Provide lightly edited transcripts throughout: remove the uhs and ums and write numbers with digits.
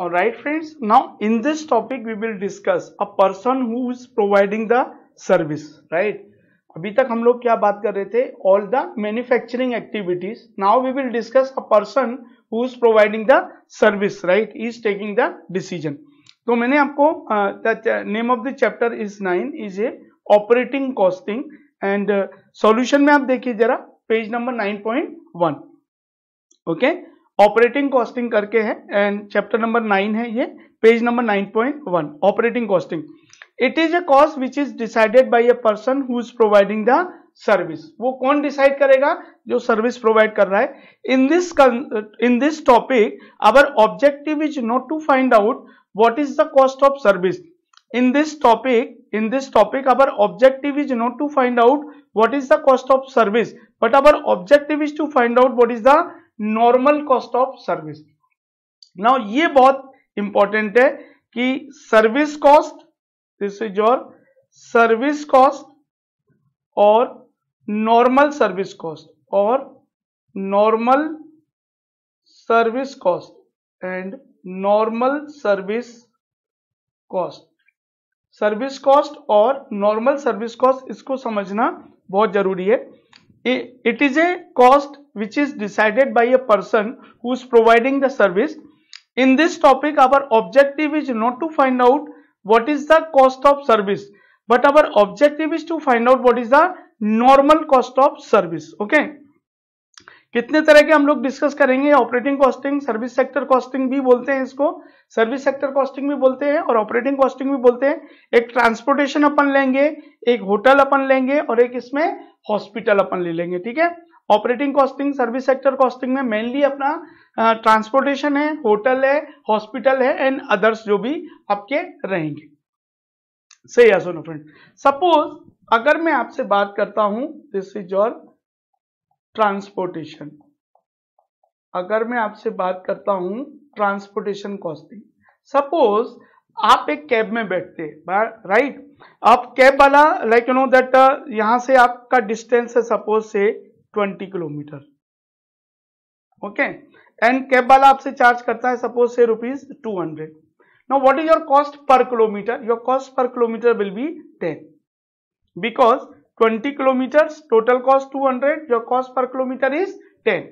Alright friends, now in this topic we will discuss a person who is providing the service, right? अभी तक हम लोग क्या बात कर रहे थे? All the manufacturing activities. Now we will discuss a person who is providing the service, right? He is taking the decision. तो मैंने आपको the name of the chapter is 9 is a operating costing and solution में आप देखिए जरा page number 9.1, okay? Operating costing करके है and chapter number 9 है ये, page number 9.1. Operating costing, it is a cost which is decided by a person who is providing the service. वो कौन डिसाइड करेगा? जो सर्विस प्रोवाइड कर रहा है. In this topic our objective is not to find out what is the cost of service. In this topic, our objective is not to find out what is the cost of service, but our objective is to find out what is the normal cost of service. Now, ये बहुत important है कि service cost, this is your service cost और normal service cost and normal service cost. Service cost और normal service cost, इसको समझना बहुत जरूरी है. It is a cost which is decided by a person who is providing the service. In this topic our objective is not to find out what is the cost of service, but our objective is to find out what is the normal cost of service. Okay, कितने तरह के हम लोग discuss करेंगे? Operating costing, service sector costing भी बोलते हैं इसको, सर्विस सेक्टर कॉस्टिंग भी बोलते हैं और ऑपरेटिंग कॉस्टिंग भी बोलते हैं. एक ट्रांसपोर्टेशन अपन लेंगे, एक होटल अपन लेंगे और एक इसमें हॉस्पिटल अपन ले लेंगे, ठीक है. Operating costing, service sector costing में मेनली अपना ट्रांसपोर्टेशन है, होटल है, हॉस्पिटल है एंड अदर्स जो भी आपके रहेंगे. सही है सुनो फ्रेंड, सपोज अगर मैं आपसे बात करता हूं, दिस इज योर ट्रांसपोर्टेशन. अगर मैं आपसे बात करता हूं ट्रांसपोर्टेशन कॉस्टिंग, सपोज आप एक कैब में बैठते, राइट? आप कैब वाला लाइक यू नो दैट यहां से आपका डिस्टेंस है सपोज से 20 किलोमीटर, ओके, एंड कैब वाला आपसे चार्ज करता है सपोज से ₹200. Now what is your cost per kilometre? Your cost per kilometre will be 10, because 20 kilometers, total cost 200, your cost per kilometer is 10.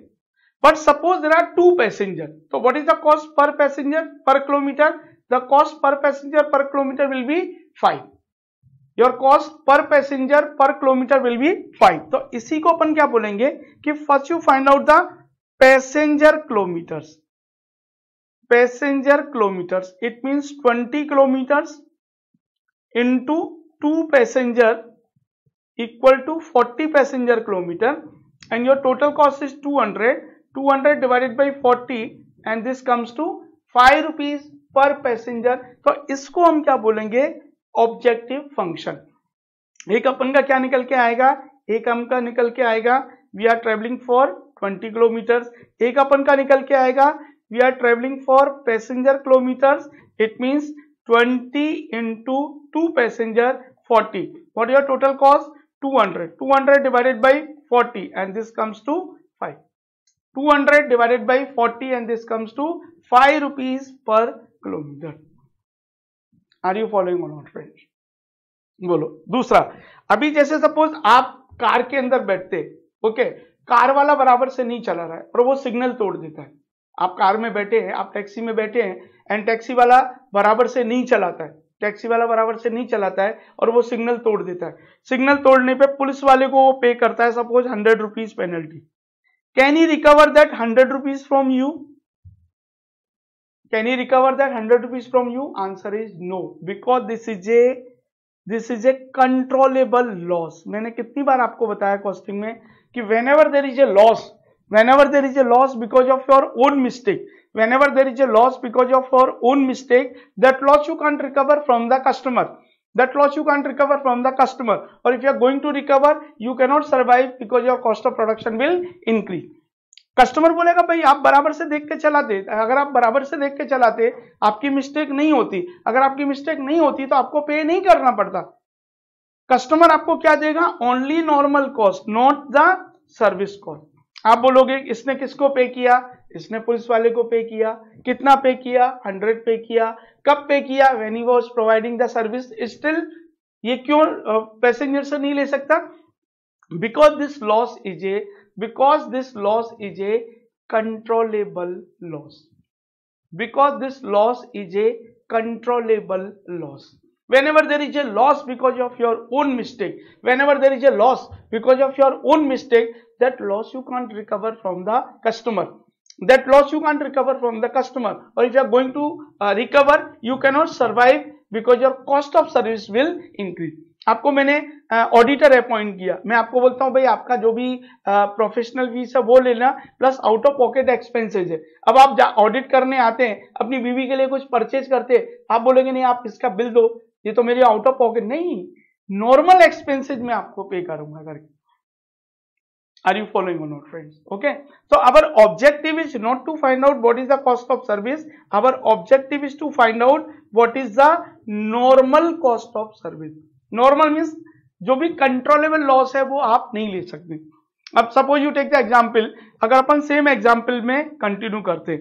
But suppose there are 2 passengers. So what is the cost per passenger per kilometer? The cost per passenger per kilometer will be 5. Your cost per passenger per kilometer will be 5. So इसी को अपन क्या बोलेंगे कि first you find out the passenger kilometers. Passenger kilometers. It means 20 kilometers into 2 passenger equal to 40 passenger kilometer, and your total cost is 200 divided by 40 and this comes to ₹5 per passenger. तो इसको हम क्या बोलेंगे? Objective function. एक अपन का क्या निकल के आएगा? एक हम का निकल के आएगा we are travelling for 20 kilometres. एक अपन का निकल के आएगा we are travelling for passenger kilometres. It means 20 into 2 passenger 40. What your total cost? 200 divided by 40 and this comes to 5. 200 divided by 40 and this comes to ₹5 per kilometer. Are you following or not, friends? बोलो दूसरा. अभी जैसे suppose आप car के अंदर बैठते, okay, car वाला बराबर से नहीं चला रहा है और वो सिग्नल तोड़ देता है. आप कार में बैठे हैं, आप टैक्सी में बैठे हैं एंड टैक्सी वाला बराबर से नहीं चलाता है, और वो सिग्नल तोड़ देता है. सिग्नल तोड़ने पे पुलिस वाले को वो पे करता है suppose ₹100 penalty. Can he recover that ₹100 from you? Answer is no, because this is a controllable loss. मैंने कितनी बार आपको बताया कॉस्टिंग में कि whenever there is a loss because of your own mistake, that loss you can't recover from the customer. Or if you are going to recover, you cannot survive because your cost of production will increase. Customer बोलेगा भाई आप बराबर से देख के चलाते. अगर आप बराबर से देख के चलाते आपकी मिस्टेक नहीं होती. तो आपको पे नहीं करना पड़ता. कस्टमर आपको क्या देगा? Only normal cost, not the service cost. आप बोलोगे इसने किसको पे किया? इसने पुलिस वाले को पे किया, कितना पे किया, 100 पे किया, कब पे किया, when he was providing the service still. ये क्यों पैसेंजर से नहीं ले सकता? Because this loss is a controllable loss, because this loss is a controllable loss. Whenever there is a loss because of your own mistake, whenever there is a loss because of your own mistake, that loss you can't recover from the customer. That loss you can't recover from the customer. Or if you are going to recover, you cannot survive because your cost of service will increase. आपको मैंने auditor appoint किया, मैं आपको बोलता हूँ भाई आपका जो भी प्रोफेशनल फीस है वो लेना plus out of pocket expenses है। अब आप ऑडिट करने आते हैं, अपनी बीवी के लिए कुछ परचेज करते हैं, आप बोलेंगे नहीं आप इसका बिल दो, ये तो मेरी आउट ऑफ पॉकेट नहीं, नॉर्मल एक्सपेंसेस में आपको पे करूंगा करके। Are you following or not, friends? Okay, so our objective is not to find out what is the cost of service. Our objective is to find out what is the normal cost of service. Normal means जो भी controllable loss है वो आप नहीं ले सकते। अब suppose you take the example, अगर अपन सेम एग्जाम्पल में कंटिन्यू करते,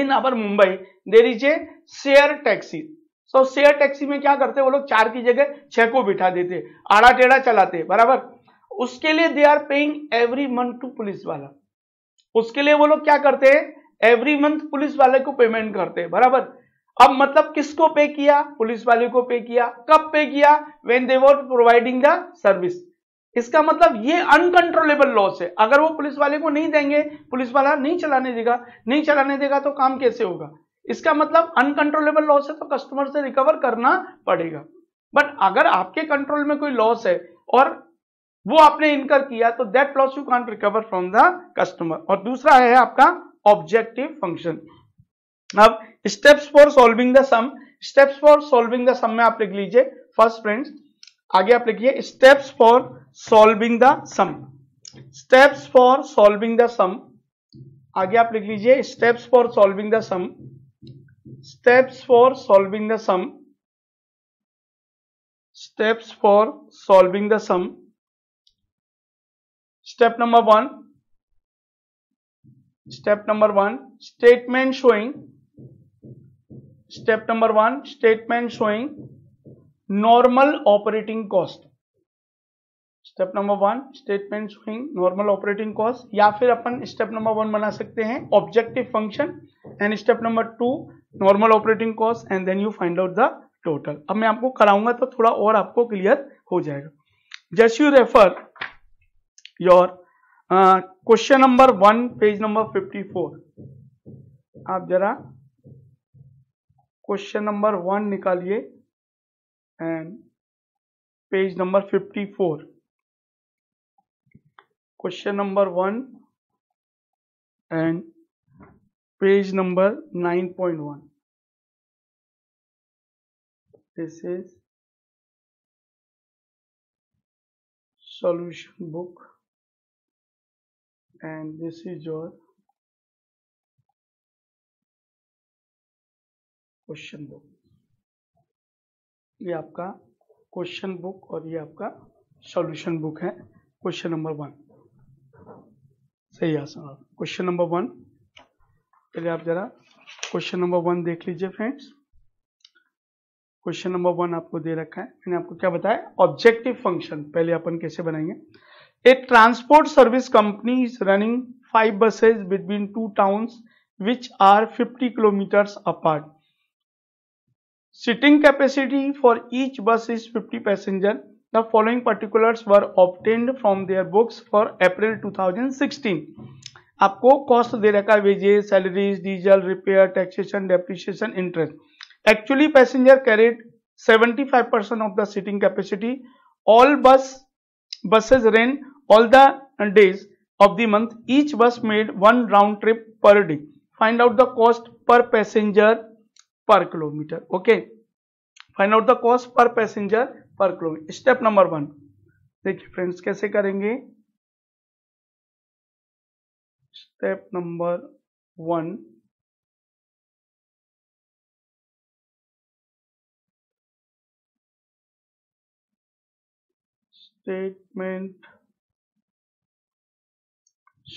in our Mumbai there is a share taxi. So share taxi में क्या करते हैं वो लोग, चार की जगह छह को बिठा देते, आड़ा टेढ़ा चलाते, बराबर। उसके लिए they are paying every month to police वाला, उसके लिए वो लोग क्या करते हैं एवरी मंथ पुलिस वाले को पेमेंट करते हैं, बराबर। अब मतलब किसको पे किया, पुलिस वाले को पे किया, कब पे किया, when they were providing the service. इसका मतलब ये अनकंट्रोलेबल लॉस है, अगर वो पुलिस वाले को नहीं देंगे, पुलिस वाला नहीं चलाने देगा, नहीं चलाने देगा तो काम कैसे होगा। इसका मतलब अनकंट्रोलेबल लॉस है तो कस्टमर से रिकवर करना पड़ेगा। बट अगर आपके कंट्रोल में कोई लॉस है और वो आपने इनकर किया तो that loss you can't recover from the customer. और दूसरा है आपका ऑब्जेक्टिव फंक्शन। अब steps for solving the sum, steps for solving the sum में आप लिख लीजिए फर्स्ट, फ्रेंड्स आगे आप लिखिए steps for solving the sum, steps for solving the sum, आगे आप लिख लीजिए steps for solving the sum, steps for solving the sum, steps for solving the sum. Step number 1, statement showing, Step number 1, statement showing normal operating cost, Step number 1, statement showing normal operating cost। या फिर अपन Step number 1 बना सकते हैं objective function and Step number 2 normal operating cost and then you find out the total। अब मैं आपको कराऊंगा तो थोड़ा और आपको क्लियर हो जाएगा। Just you refer your question number 1 page number 54। आप जरा क्वेश्चन नंबर 1 निकालिए and page number 54, question number 1 and page number 9.1। This is solution book and this is your question book। ये आपका question book और ये आपका solution book है। Question number 1 सही आंसर। क्वेश्चन नंबर 1 पहले आप जरा क्वेश्चन नंबर 1 देख लीजिए फ्रेंड्स। क्वेश्चन नंबर 1 आपको दे रखा है, मैंने आपको क्या बताया ऑब्जेक्टिव फंक्शन, पहले अपन कैसे बनाएंगे। A transport service company is running 5 buses between 2 towns which are 50 kilometers apart. Seating capacity for each bus is 50 passengers. The following particulars were obtained from their books for April 2016. आपको cost दे रखा है, wages, salaries, diesel, repair, taxation, depreciation, interest. Actually passenger carried 75% of the seating capacity. All buses ran all the days of the month. Each bus made 1 round trip per day. Find out the cost per passenger per kilometer. Okay, find out the cost per passenger per kilometer। Step number 1 देखिए friends कैसे करेंगे। Step number 1 statement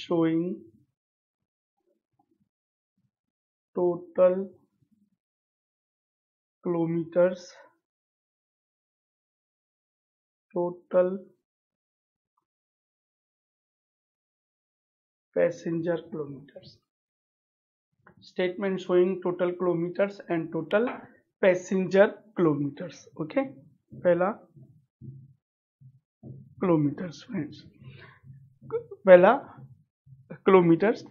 showing total kilometers, total passenger kilometers. Statement showing total kilometers and total passenger kilometers. Okay, पहला kilometers friends, पहला kilometers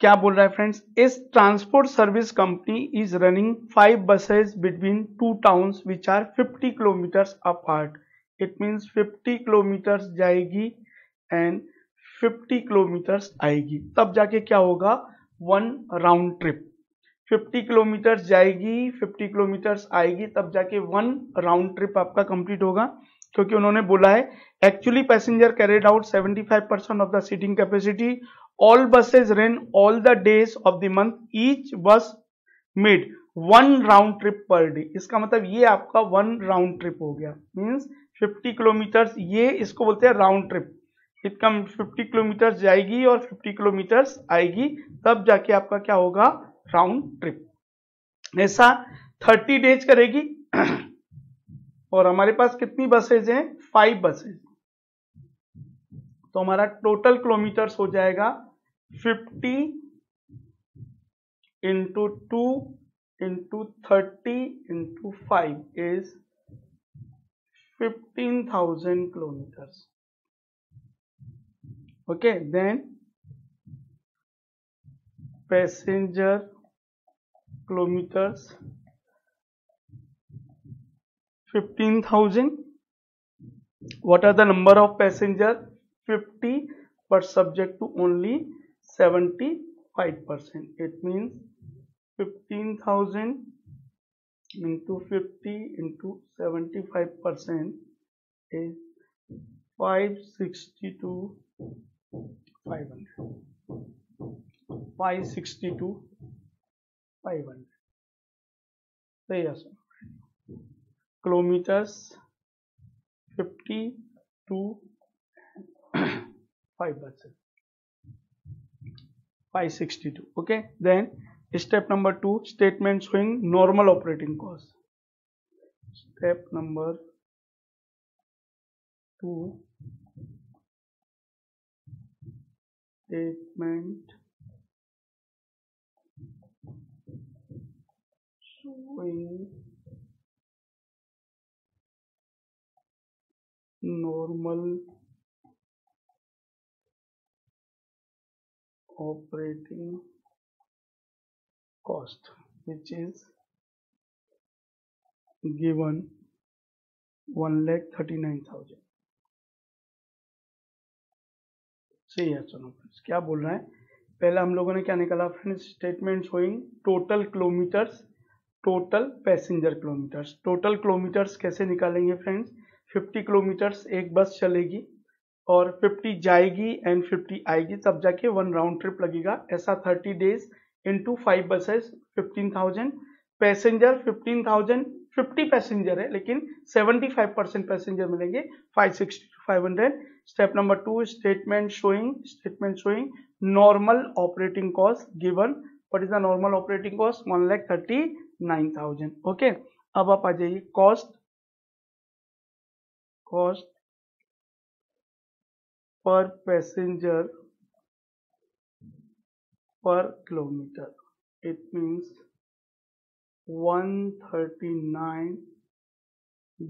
क्या बोल रहा है friends. इस transport service company is running 5 buses between 2 towns which are 50 kilometers apart. It means 50 kilometers जाएगी and 50 kilometers आएगी, तब जाके क्या होगा 1 round trip. 50 kilometers जाएगी 50 kilometers आएगी, तब जाके 1 round trip आपका कंप्लीट होगा. क्योंकि उन्होंने बोला है actually passenger carried out 75% of the seating capacity. All buses ran all the days of the month. Each bus made 1 round trip per day. इसका मतलब ये आपका 1 round trip हो गया. Means 50 kilometers, ये इसको बोलते हैं round trip. इतना 50 kilometers जाएगी और 50 kilometers आएगी, तब जाके आपका क्या होगा round trip. ऐसा 30 days करेगी. और हमारे पास कितनी buses हैं? 5 buses. तो हमारा टोटल किलोमीटर्स हो जाएगा 50 into 2 into 30 into 5 is 15,000 kilometers. Okay, then passenger kilometers 15,000. What are the number of passenger? 50, but subject to only 75. It means 15,000 × 50 × 75% is 562,500. 562,500. So yes, kilometers 52. 5 buses, 562. Okay, then step number 2, statement showing normal operating cost. Step number 2, statement showing normal operating cost, which is given 1,39,000. सही है. चलो क्या बोल रहा है, पहले हम लोगों ने क्या निकाला friends? Statement showing total kilometres, total passenger kilometres. Total kilometres कैसे निकालेंगे फ्रेंड्स? 50 किलोमीटर्स एक बस चलेगी और 50 जाएगी एंड 50 आएगी, तब जाके 1 round trip लगेगा. ऐसा 30 days into 5 buses 15,000 passenger. 15,000 50 passenger है लेकिन 75% पैसेंजर मिलेंगे, 562,500. Step number 2, statement showing normal operating cost given. What is the normal operating cost? 1,39,000. Okay, अब आप आ जाइए कॉस्ट पर पैसेंजर पर kilometre. It means 139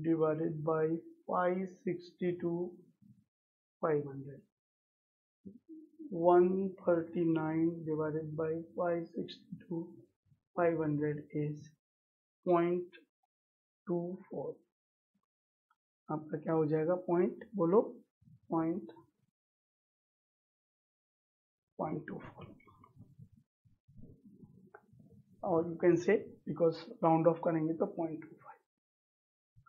divided by 562,500. 139 divided by 562,500 is 0.24. आपका क्या हो जाएगा? पॉइंट बोलो, पॉइंट 0.24. और you can say because round off करेंगे तो 0.25.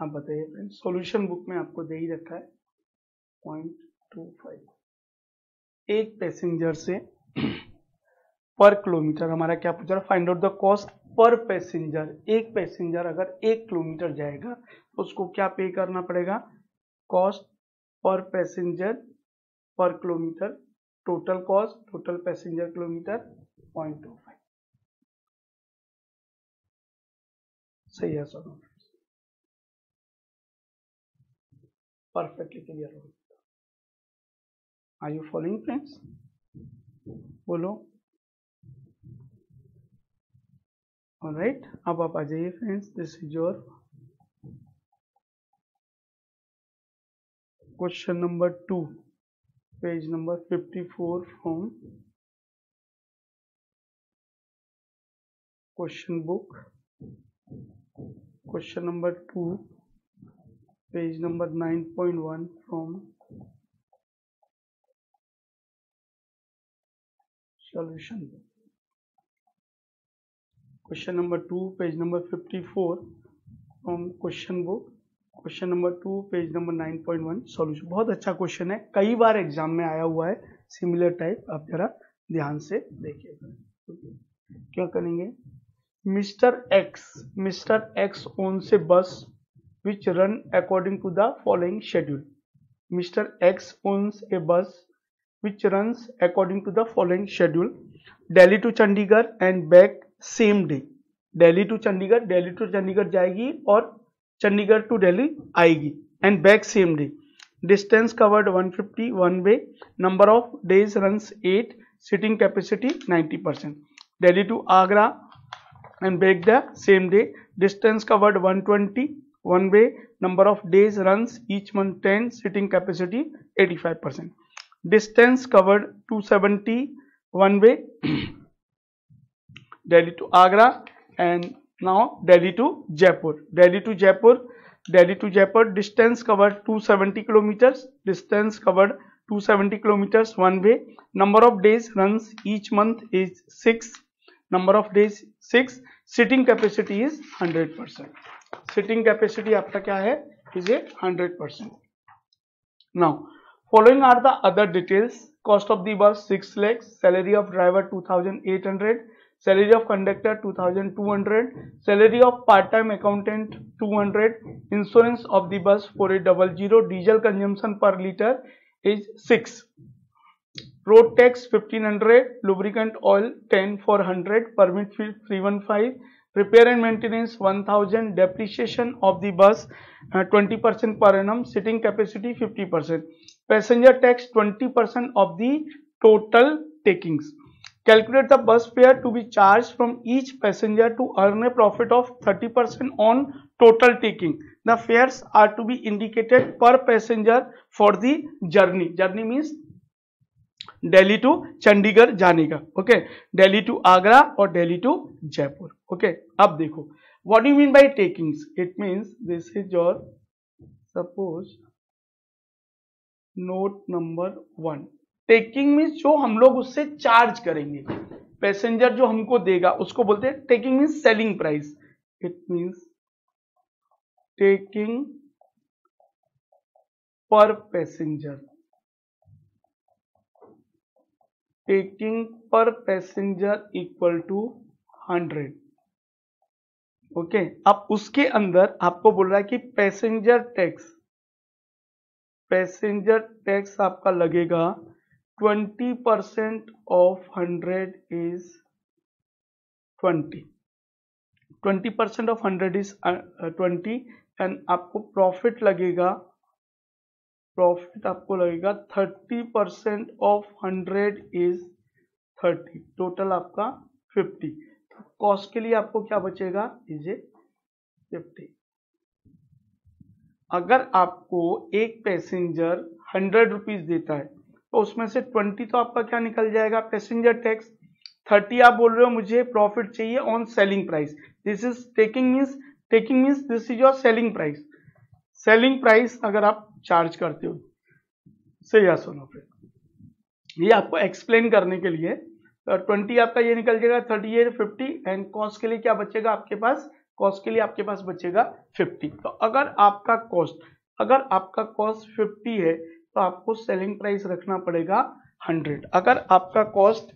आप बताइए फ्रेंड्स, सोल्यूशन बुक में आपको दे ही रखा है 0.25 एक पैसेंजर से पर किलोमीटर. हमारा क्या पूछा? Find out the cost per passenger. एक पैसेंजर अगर 1 किलोमीटर जाएगा तो उसको क्या पे करना पड़ेगा? कॉस्ट पर पैसेंजर पर kilometre, total cost, total passenger kilometre 0.25. Say yes or no. Perfectly clear हो गया. Are you following friends? बोलो. Alright. अब आप आ जाइए friends. This is your question number 2, page number 54 from question book. Question number 2, page number 9.1 from solution. Question number 2, page number 54 from question book. Question number 2 page number 9.1 solution. बहुत अच्छा question है, कई बार exam में आया हुआ है similar type. आप जरा ध्यान से देखिएगा. क्या करेंगे, मिस्टर एक्स ओन से bus which run according to the following schedule. Mister X owns a bus which run according to the following schedule. Delhi to Chandigarh and back same day. Delhi to Chandigarh जाएगी और चंडीगढ़ टू दिल्ली आएगी and back same day. Distance covered 150 one way. Number of days runs 8. Seating capacity 90%. Delhi to Agra and back the same day. Distance covered 120 one way. Number of days runs each month 10. Seating capacity 85%. Distance covered 270 one way. Delhi to Agra and now Delhi to Jaipur. Distance covered 270 kilometers. Distance covered 270 kilometers one way. Number of days runs each month is 6. Sitting capacity is 100%. Sitting capacity आपका क्या है, is a 100%. Now following are the other details. Cost of the bus 6 lakhs. Salary of driver 2,800. Salary of conductor 2,200. Salary of part-time accountant 200. Insurance of the bus 4800. Diesel consumption per liter is 6. Road tax 1,500. Lubricant oil 10,400. Permit fee 315. Repair and maintenance 1,000. Depreciation of the bus 20% per annum. Sitting capacity 50%. Passenger tax 20% of the total takings. Calculate the bus fare to be charged from each passenger to earn a profit of 30% on total taking. The fares are to be indicated per passenger for the journey. Journey means Delhi to Chandigarh जाने का. Okay. Delhi to Agra और Delhi to Jaipur. Okay. अब देखो. What do you mean by takings? It means this is your suppose note number 1. Taking means जो हम लोग उससे charge करेंगे, पैसेंजर जो हमको देगा उसको बोलते हैं taking means selling price. It means taking पर पैसेंजर. टेकिंग पर पैसेंजर इक्वल टू 100. ओके, अब उसके अंदर आपको बोल रहा है कि पैसेंजर टैक्स आपका लगेगा 20% of 100 is 20. 20% of 100 is 20 and आपको प्रॉफिट आपको लगेगा 30% of 100 is 30. टोटल आपका 50. कॉस्ट के लिए आपको क्या बचेगा, इज ए 50. अगर आपको एक पैसेंजर 100 रुपीज देता है तो उसमें से 20 तो आपका क्या निकल जाएगा, पैसेंजर टैक्स. 30 आप बोल रहे हो मुझे प्रॉफिट चाहिए on selling price. This is taking means this is your selling price. Selling price अगर आप चार्ज करते हो, सही या सुनो फिर ये आपको एक्सप्लेन करने के लिए. 20 आपका ये निकल जाएगा, 30 50 एंड कॉस्ट के लिए क्या बचेगा आपके पास, कॉस्ट के लिए आपके पास बचेगा 50. तो अगर आपका कॉस्ट 50 है तो आपको सेलिंग प्राइस रखना पड़ेगा 100. अगर आपका कॉस्ट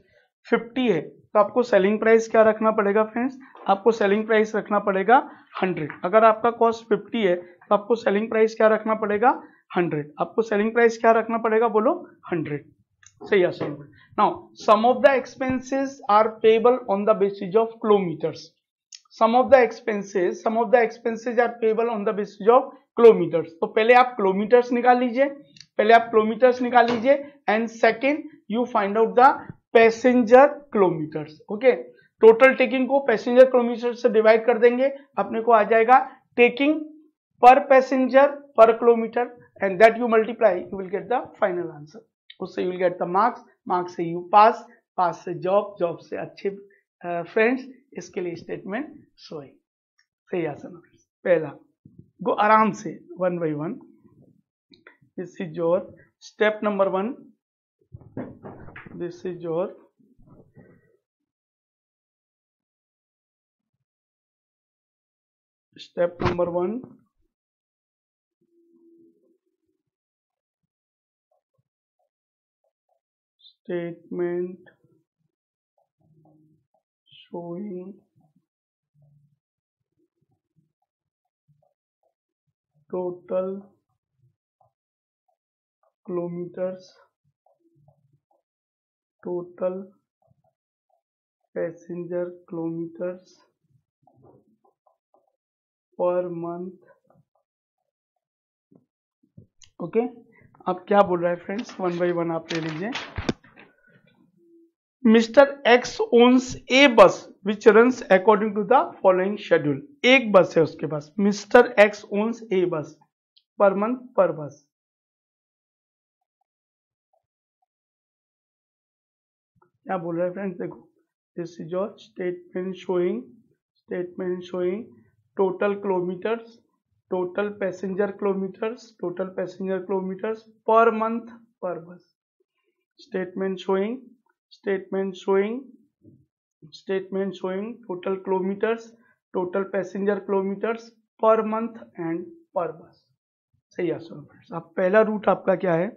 50 है तो आपको सेलिंग प्राइस क्या रखना पड़ेगा फ्रेंड्स, आपको सेलिंग प्राइस रखना पड़ेगा 100. अगर आपका कॉस्ट 50 है तो आपको सेलिंग प्राइस क्या रखना पड़ेगा, 100. आपको सेलिंग प्राइस क्या रखना पड़ेगा, बोलो 100. सही answer. Now some of the expenses are payable on the basis of kilometres. Some of the expenses are payable on the basis of kilometres. तो पहले आप किलोमीटर्स निकाल लीजिए and second you find out the passenger kilometres. Okay, total taking को passenger kilometre से divide कर देंगे, अपने को आ जाएगा टेकिंग पर पैसेंजर पर kilometre and that you multiply, you will get the final answer. उससे you will get the marks, marks से यू पास, पास से जॉब, जॉब से अच्छे फ्रेंड्स। इसके लिए स्टेटमेंट सोए सही आसान। पहला गो आराम से one by one. This is your step number one, this is your step number 1, statement showing total kilometers, total passenger kilometers per month. Okay, आप क्या बोल रहे हैं फ्रेंड्स, वन बाई वन आप ले लीजिए। Mister X owns a bus which runs according to the following schedule. एक bus है उसके पास, mister X owns a bus, पर मंथ पर बस। क्या बोल रहे हैं फ्रेंड्स, देखो this is your statement showing total kilometres, total passenger kilometres, per month per bus. Statement showing total kilometres, total passenger kilometres per month and per bus. सही answer friends. अब पहला root आपका क्या है,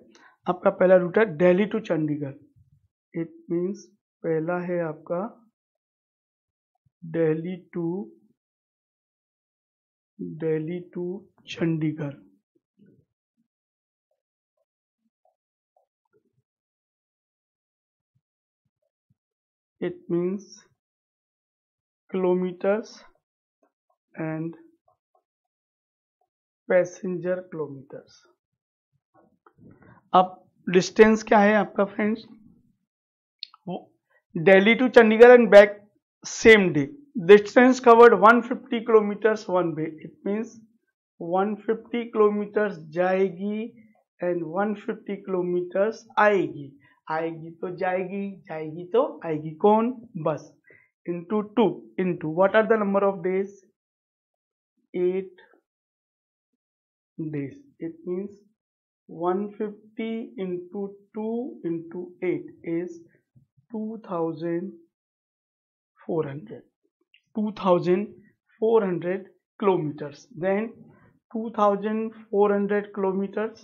आपका पहला रूट है Delhi to Chandigarh. It means पहला है आपका Delhi to Chandigarh. It means kilometers and passenger kilometers. अब डिस्टेंस क्या है आपका फ्रेंड्स, वो Delhi to Chandigarh and back same day. Distance covered 150 kilometers one way. It means 150 kilometers जाएगी and 150 kilometers आएगी। आएगी तो आएगी कौन, बस। Into 2 into what are the number of days, 8 days। It means 150 into 2 into 8 is 2,400 kilometers, then 2,400 kilometers।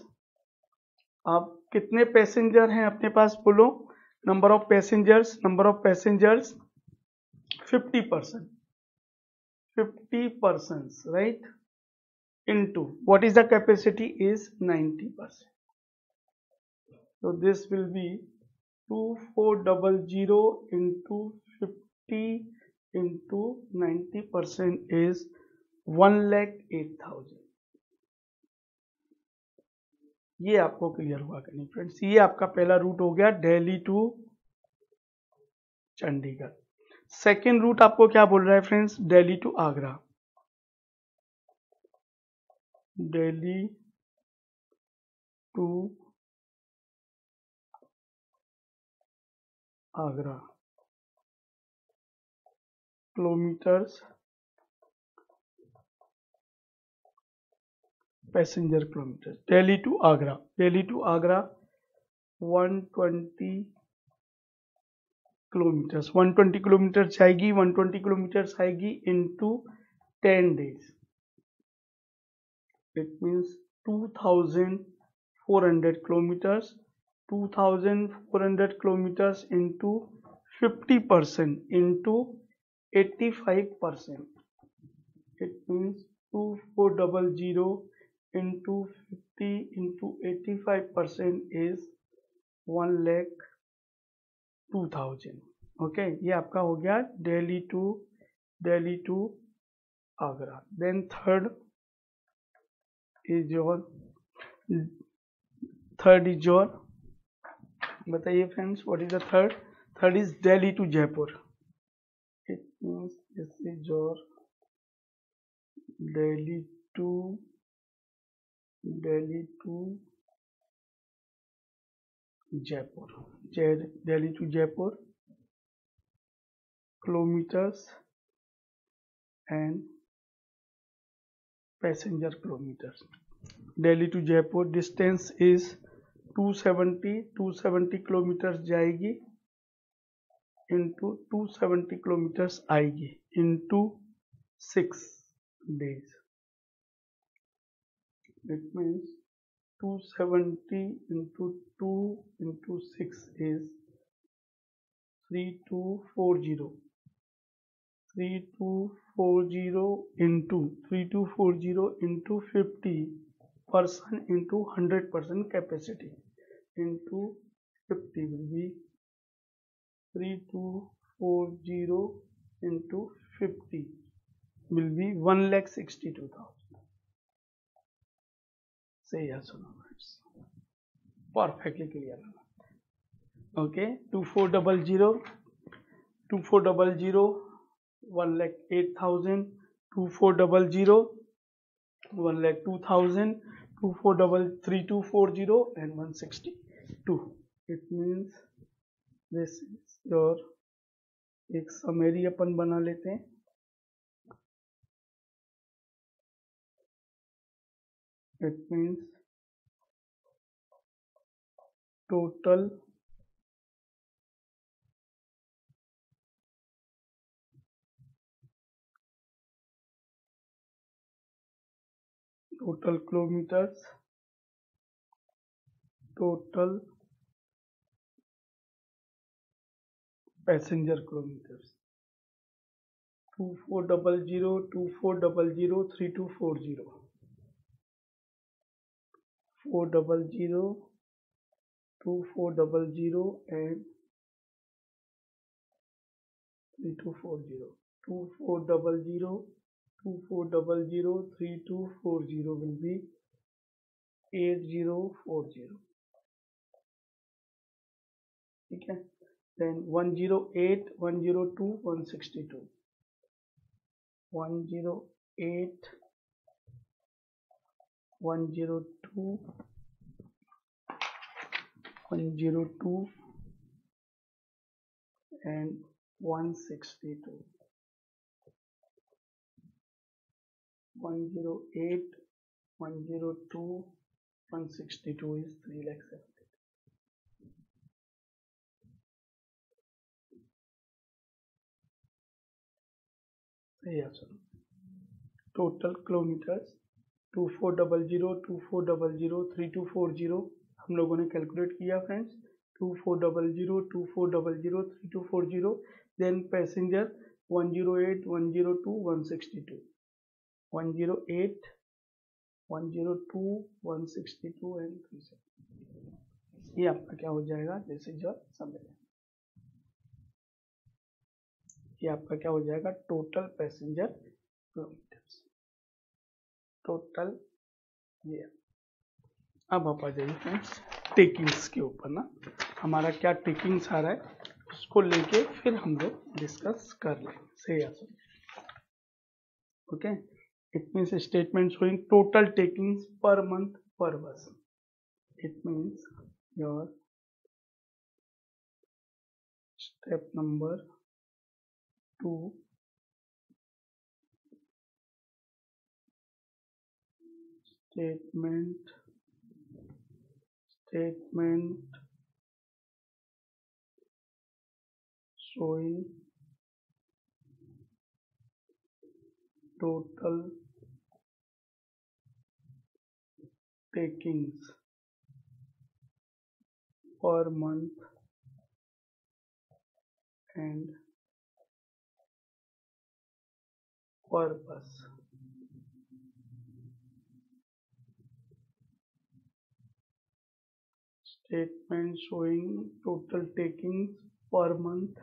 अब कितने passenger हैं अपने पास, बोलो number of passengers, 50 persons, right, into what is the capacity is 90%। तो this will be 2400 into 50 into 90% is 1,08,000। ये आपको clear हुआ कि नहीं फ्रेंड्स। ये आपका पहला रूट हो गया Delhi to Chandigarh. Second route आपको क्या बोल रहा है friends, Delhi to Agra. Kilometres passenger kilometre. Delhi to Agra 120 kilometers, 120 kilometer जाएगी, 120 किलोमीटर आएगी into 10 days. It means 2400 kilometers, 2400 kilometers into 50% into 85%। It means 2400 into 50 into 85% is 1,02,000। Okay, ये आपका हो गया Delhi to Agra. Then third is your बताइए friends what is the third. Third is Delhi to Jaipur. It means this is your Delhi to Jaipur. Delhi to Jaipur kilometers and passenger kilometers. Delhi to Jaipur distance is 270 kilometers जाएगी into 270 kilometers आएगी into 6 days. That means 270 into 2 into 6 is 3240. 3240 into 50% into 100% capacity into 50 will be 3240 into 50 will be 1,62,000. Say yes or no? Perfectly clear. Okay, 2400. 2400. 1,08,000. 2400. 1,02,000. 243240 and 162. It means this is your एक summary अपन बना लेते हैं. It means total kilometers, total passenger kilometers. 2400 3240 400 2400 and 3240 2400 3240 will be 8040. ठीक है. Then 108 102 162. 108 102 and 162. 108 102 162 is 370,000. Yes, total kilometers 2400 2400 3240 हम लोगों ने कैलकुलेट किया फ्रेंड्स. 2400 2400 3240. Then passenger 108 102 162. 108 102 162 एंड 370. ये आपका क्या हो जाएगा जैसे जो समझे ये आपका क्या हो जाएगा टोटल पैसेंजर किलोमीटर्स टोटल. ये अब आप आ जाइए फ्रेंड्स टेकिंग्स के ऊपर ना हमारा क्या टेकिंग्स आ रहा है उसको लेके फिर हम लोग डिस्कस कर लेंगे. सही है sir. Okay. It means a statement showing total takings per month per bus. It means your step number 2 statement showing total takings per month and per bus. Statement showing total takings per month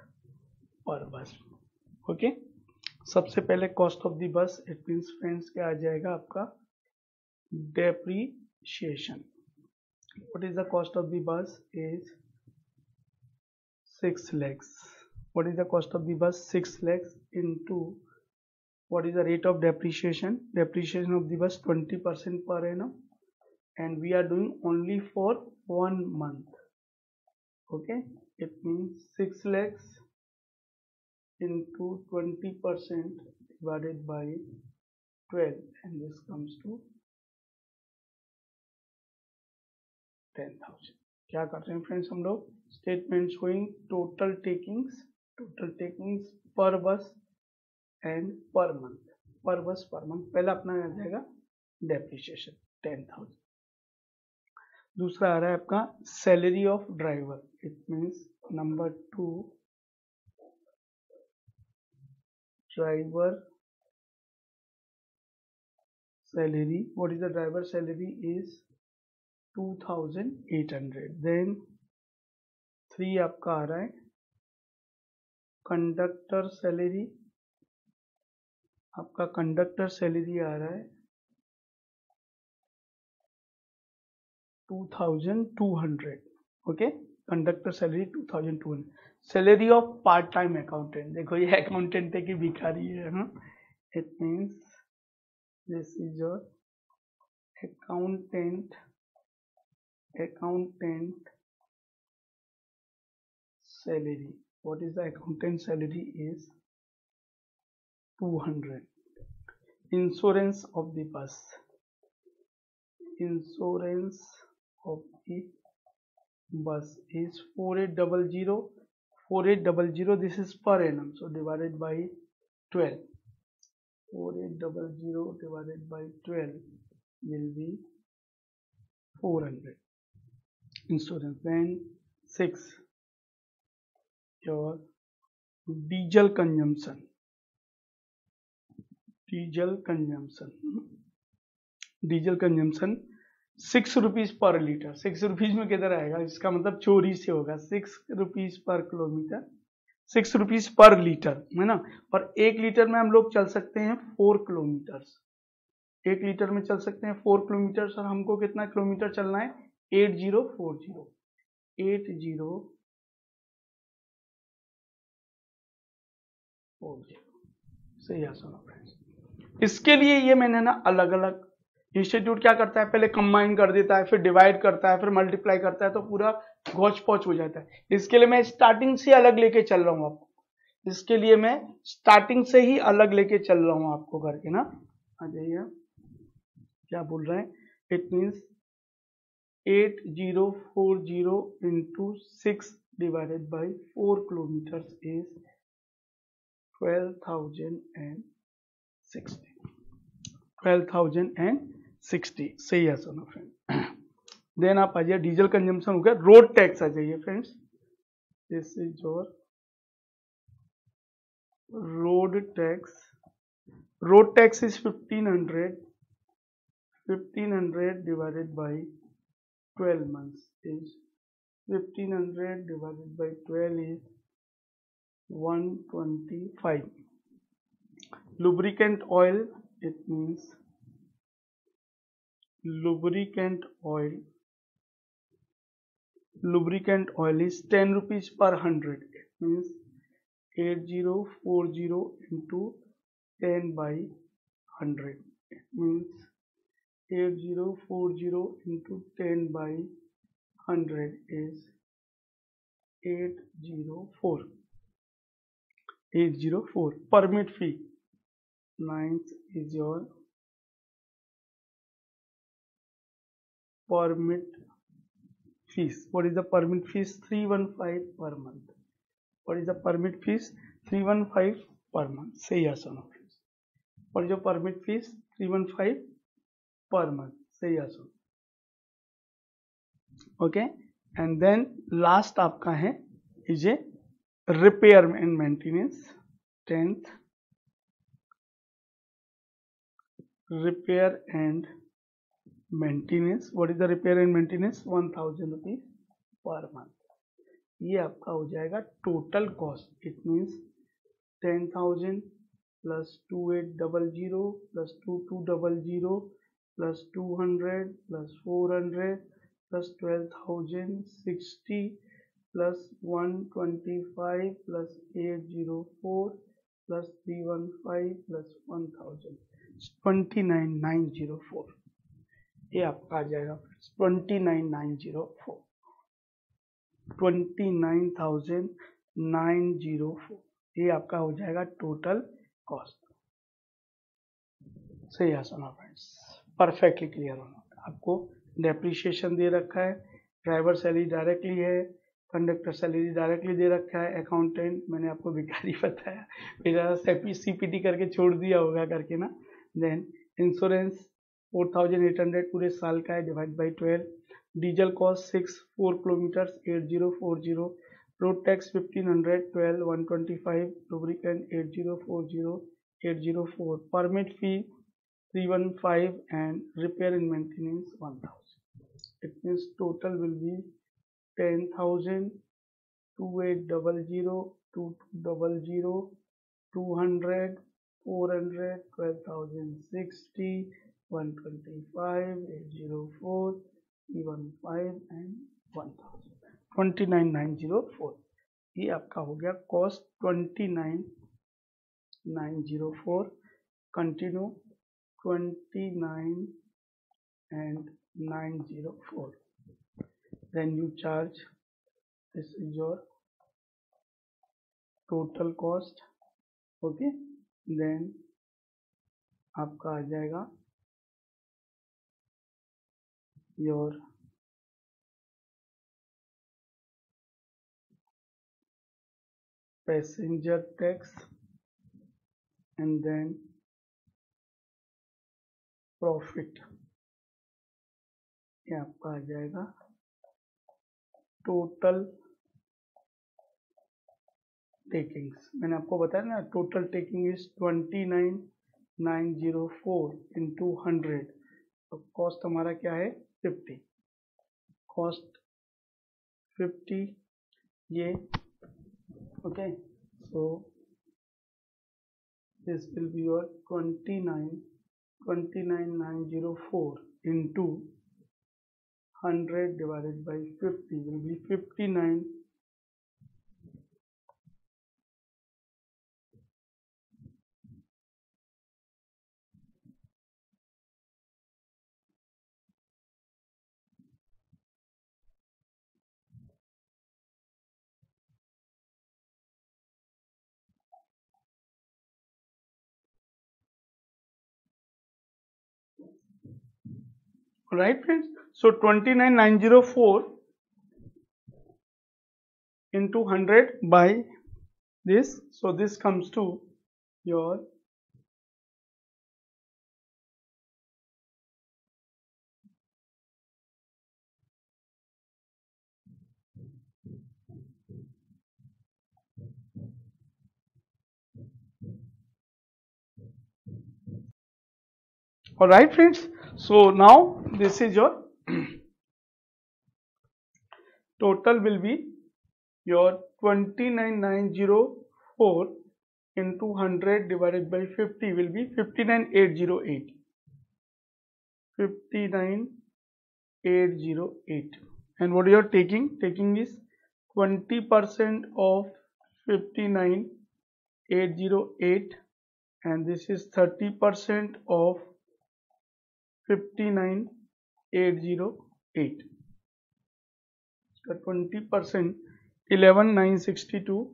per bus. Okay. सबसे पहले cost of the bus, it means friends क्या आ जाएगा आपका depreciation. What is the cost of the bus is 6 lakhs. What is the cost of the bus 6 lakhs into what is the rate of depreciation? Depreciation of the bus 20% per annum, and we are doing only for 1 month. Okay, it means 6 lakhs into 20% divided by 12, and this comes to 10,000. क्या कर रहे हैं friends हम लोग? Statement showing total takings पर bus and per month. Per bus per month पहला अपना आ जाएगा डेप्रिसिएशन 10,000. दूसरा आ रहा है आपका salary of driver. It means number 2 driver salary. What is the driver salary is 2,800. Then 3 आपका आ रहा है कंडक्टर सैलरी. आपका कंडक्टर सैलरी आ रहा है 2,200. Okay, conductor salary 2,200. Salary of part time accountant. देखो ये अकाउंटेंट है कि भिखारी है ना. It means this is your accountant salary. What is the accountant salary is 200. Insurance of the bus. Insurance of the bus is 4800. 4800. This is per annum. So divided by 12. 4800 divided by 12 will be 400. Insurance. Then 6. Your diesel consumption. Diesel consumption 6 rupees per litre. 6 rupees में किधर आएगा? इसका मतलब चोरी से होगा. 6 rupees per kilometre, 6 rupees per litre है ना. और 1 लीटर में हम लोग चल सकते हैं 4 किलोमीटर. 1 लीटर में चल सकते हैं 4 किलोमीटर. और हमको कितना किलोमीटर चलना है? 8040. सही है सुनो फ्रेंड्स. इसके लिए ये मैंने ना अलग अलग इंस्टीट्यूट क्या करता है, पहले कंबाइन कर देता है, फिर डिवाइड करता है, फिर मल्टीप्लाई करता है, तो पूरा घोच पोच हो जाता है. इसके लिए मैं स्टार्टिंग से अलग लेके चल रहा हूँ आपको. इसके लिए मैं स्टार्टिंग से ही अलग लेके चल रहा हूँ आपको करके ना. आ जाइए, क्या बोल रहे हैं? It means 8040 into 6 divided by 4 kilometer is 12,060. सही है सुनो फ्रेंड. देन आप आ जाइए, डीजल कंजम्पशन हो गया. रोड टैक्स आ जाइए friends. This is your road tax is 1500 divided by 12 months is 1500 divided by 12 is 125. Lubricant oil, it means lubricant oil is 10 rupees per 100, it means 8040 into 10 by 100. It means 8040 into 10 by 100 is 804. 804. Permit fee. 9th is your permit fees. What is the permit fees? 315 per month. What is the permit fees? 315 per month. Say yes or no. What is your permit fees? 315 per month. Say yes or no. Okay. And then last आपका है इजे repair and maintenance. 10th repair and maintenance. What is the repair and maintenance? 1,000 rupees per month. ये आपका हो जाएगा total cost. It means 10,000 plus 2800 plus 2200 plus 200 plus 400 plus 12,060 plus 125 plus 804 plus 315 plus 1000 29,904 ये आपका आ जाएगा 29,904 29,904 ये आपका हो जाएगा टोटल कॉस्ट। सही है सुना फ्रेंड्स, परफेक्टली क्लियर होना। आपको डेप्रिसिएशन दे रखा है, ड्राइवर सैलरी डायरेक्टली है, कंडक्टर सैलरी डायरेक्टली दे रखा है, अकाउंटेंट मैंने आपको भिखारी बताया, फिर सीपीटी करके छोड़ दिया होगा करके ना। देन इंश्योरेंस 4,800 पूरे साल का है divide by 12, diesel cost 64 kilometer 8040, road tax 1500 12 125 lubricant 8040 804, permit fee 315 and repair and maintenance 1000। It means total will be 10,000 2800 2200 200 400 12,060 125 804 315 and 1000 29,904 ये आपका हो गया cost 29,904। Continue 29,904 then you charge, this is your total cost, okay, then आपका आ जाएगा your passenger tax and then profit, ये आपका आ जाएगा टोटल टेकिंग्स। मैंने आपको बताया ना टोटल टेकिंग इज 29,904 इंटू 100, तो कॉस्ट हमारा क्या है 50, कॉस्ट 50 ये, okay, so This will be your 29,904 into 100 divided by 50 will be 59 right friends? So 29,904 into 100 by this, so this comes to your 29,904. All right friends, so now this is your total will be your 29,904 into 100 divided by 50 will be 59,808, 59,808, and what you are taking is 20% of 59,808 and this is 30% of 59,808 का 20% 11,962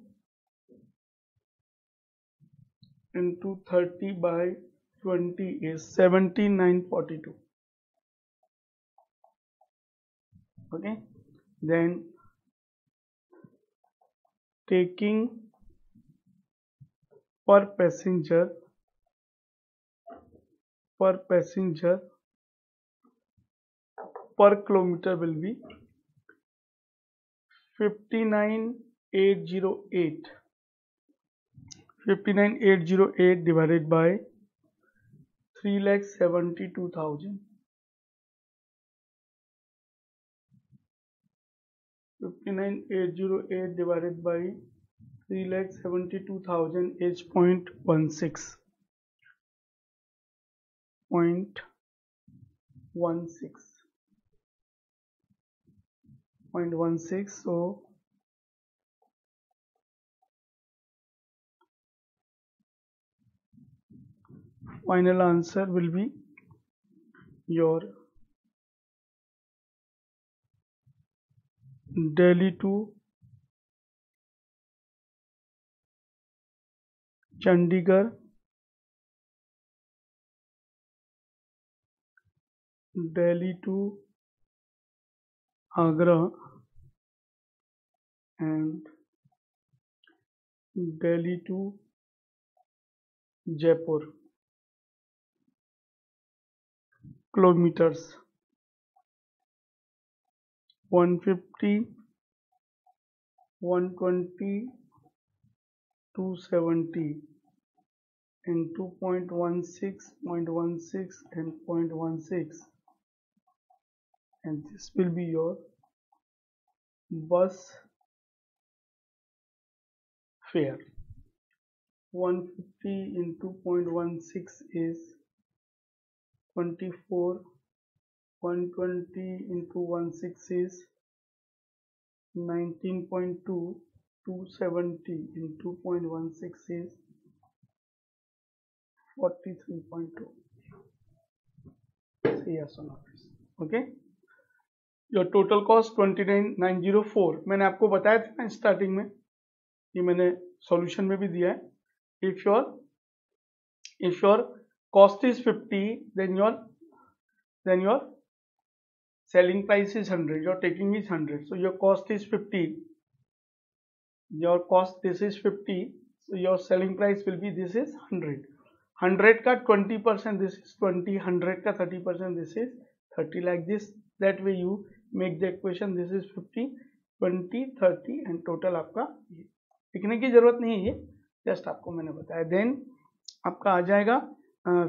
into 30 by 20 is 17,942, okay, then taking per passenger per kilometer will be 59,808, 59,808 divided by 3,72,000, 59,808 divided by 3,72,000 is 0.16. So 0.16. Final answer will be your Delhi to Chandigarh, Delhi to Agra, and Delhi to Jaipur kilometers. 150, 120, 270, and 2.16, 0.16, and 0.16, and this will be your bus fare. 150 into 0.16 is 24. 120 into 160 is 19.2, 270 into 0.16 is 43.2. Say yes or no. Okay. Your total cost 29,904. मैंने आपको बताया था ना starting में, ये मैंने solution में भी दिया है. If your cost is 50, then your selling price is 100, your taking is 100, so your cost is 50, your cost this is 50, so your selling price will be this is 100. 100 ka 20%, this is 20, 100 ka 30%, this is 30, like this. That way you make the equation, this is 50, 20, 30 and total आपका ये. लिखने की जरूरत नहीं है, just आपको मैंने बताया. देन आपका आ जाएगा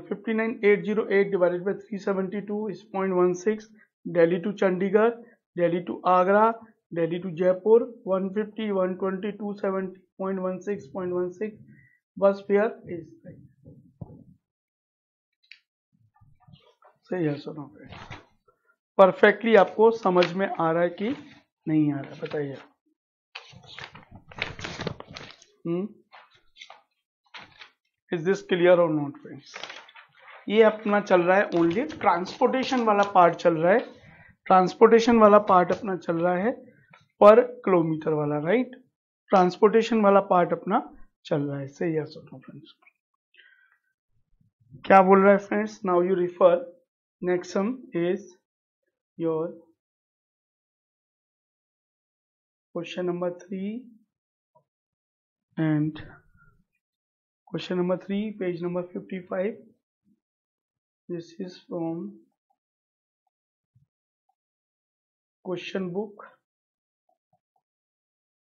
59,808 divided by 372 is 0.16. Delhi to Chandigarh, Delhi to Agra, Delhi to Jaipur. 150, 120, 270, 0.16, 0.16. Bus fare is like this. Say yes or no. Perfectly आपको समझ में आ रहा है कि नहीं आ रहा है, बताइए. Is this clear or not friends? ये अपना चल रहा है ओनली ट्रांसपोर्टेशन वाला पार्ट चल रहा है, ट्रांसपोर्टेशन वाला पार्ट अपना चल रहा है पर किलोमीटर वाला, राइट? ट्रांसपोर्टेशन वाला पार्ट अपना चल रहा है. से यस और नो फ्रेंड्स. क्या बोल रहा है friends? Now you refer next sum is your question number 3 and Question number 3, page number 55. This is from question book.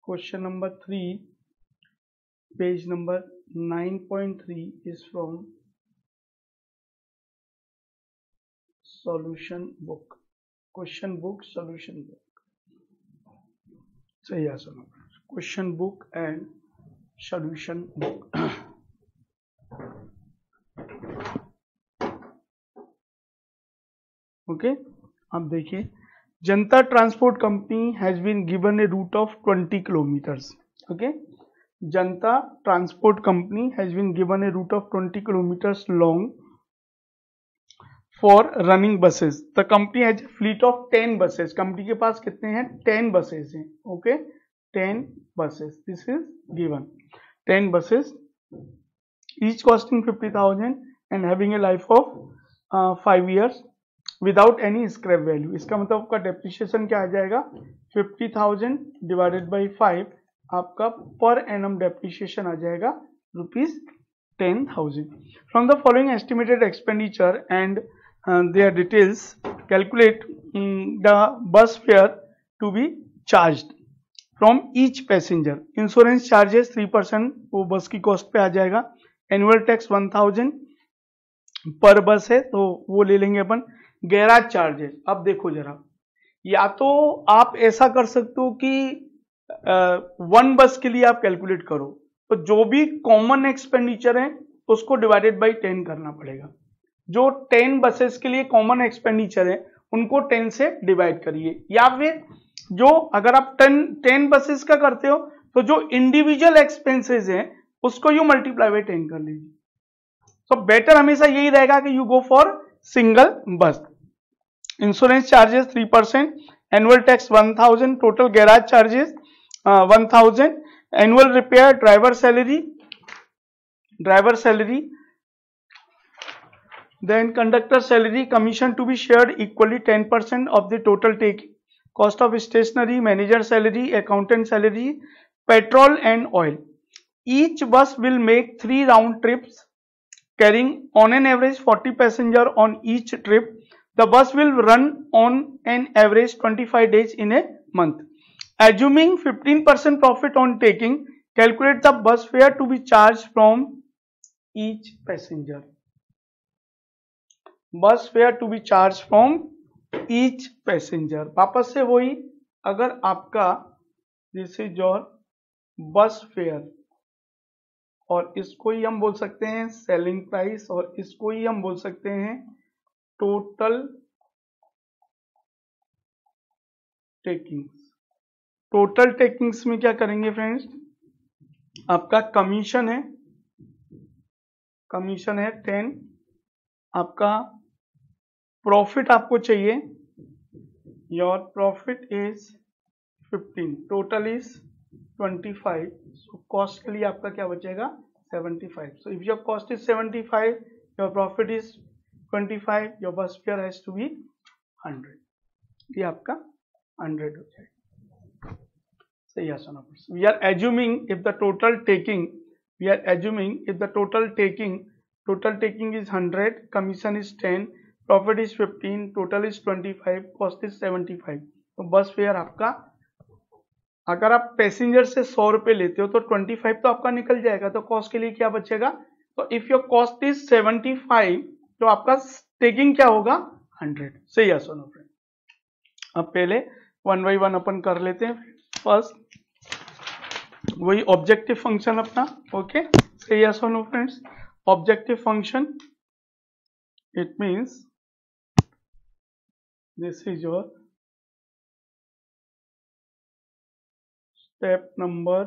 Question number 3, page number 9.3 is from solution book. Question book, solution book. So yes or no? Question book and solution book. Okay, अब देखिए. Janata transport company has been given a route of 20 kilometers. Okay, Janata transport company has been given a route of 20 kilometers long for running buses. The company has fleet of 10 buses. Company के पास कितने हैं? 10 buses हैं. Okay, 10 buses. This is given 10 buses each costing 50,000 and having a life of 5 years without any scrap value. इसका मतलब आपका depreciation क्या आ जाएगा? 50,000 divided by 5 आपका per annum depreciation आ जाएगा rupees 10,000. From the following estimated expenditure and their details, calculate the bus fare to be charged from each passenger. Insurance charges 3% वो बस की cost पे आ जाएगा. एनुअल टैक्स 1000 पर बस है तो वो ले लेंगे अपन. गैराज चार्जेस, अब देखो जरा, या तो आप ऐसा कर सकते हो कि वन बस के लिए आप कैलकुलेट करो तो जो भी कॉमन एक्सपेंडिचर है उसको डिवाइडेड बाय 10 करना पड़ेगा। जो 10 बसेस के लिए कॉमन एक्सपेंडिचर है उनको 10 से डिवाइड करिए, या फिर जो अगर आप 10 बसेस का करते हो तो जो इंडिविजुअल एक्सपेंसेस हैं उसको यू मल्टीप्लाई बाय 10 कर लीजिए। तो बेटर हमेशा यही रहेगा कि you go for single bus. Insurance charges 3%, annual tax 1000, total garage charges 1000, annual repair, driver salary, then conductor salary commission to be shared equally 10% of the total take, cost of stationery, manager salary, accountant salary, petrol and oil. Each bus will make 3 round trips carrying on an average 40 passenger on each trip. The bus will run on an average 25 days in a month. Assuming 15% profit on taking, calculate the bus fare to be charged from each passenger. Bus fare to be charged from each passenger. वापस से वही, अगर आपका this is your bus fare और इसको ही हम बोल सकते हैं selling price और इसको ही हम बोल सकते हैं टोटल टेकिंग्स में क्या करेंगे फ्रेंड्स, आपका कमीशन है 10, आपका प्रॉफिट आपको चाहिए, your profit is 15, total is 25, so cost के लिए आपका क्या बचेगा 75, so if your cost is 75, your profit is 25, your bus fare has to be 100. ये आपका 100 हो जाएगा। सही है सोना person. We are assuming if the total taking is 100, commission is 10, profit is 15, total is 25, cost is 75. तो bus fare आपका, अगर आप पैसेंजर से 100 रुपए लेते हो तो 25 तो आपका निकल जाएगा, तो कॉस्ट के लिए क्या बचेगा, तो इफ योर कॉस्ट इज 75 तो आपका टेकिंग क्या होगा 100। सही है सोनो फ्रेंड। अब पहले 1/1 अपन कर लेते हैं। फर्स्ट वही ऑब्जेक्टिव फंक्शन अपना, ओके। सही है सोनो friends. Objective function it means this is your step number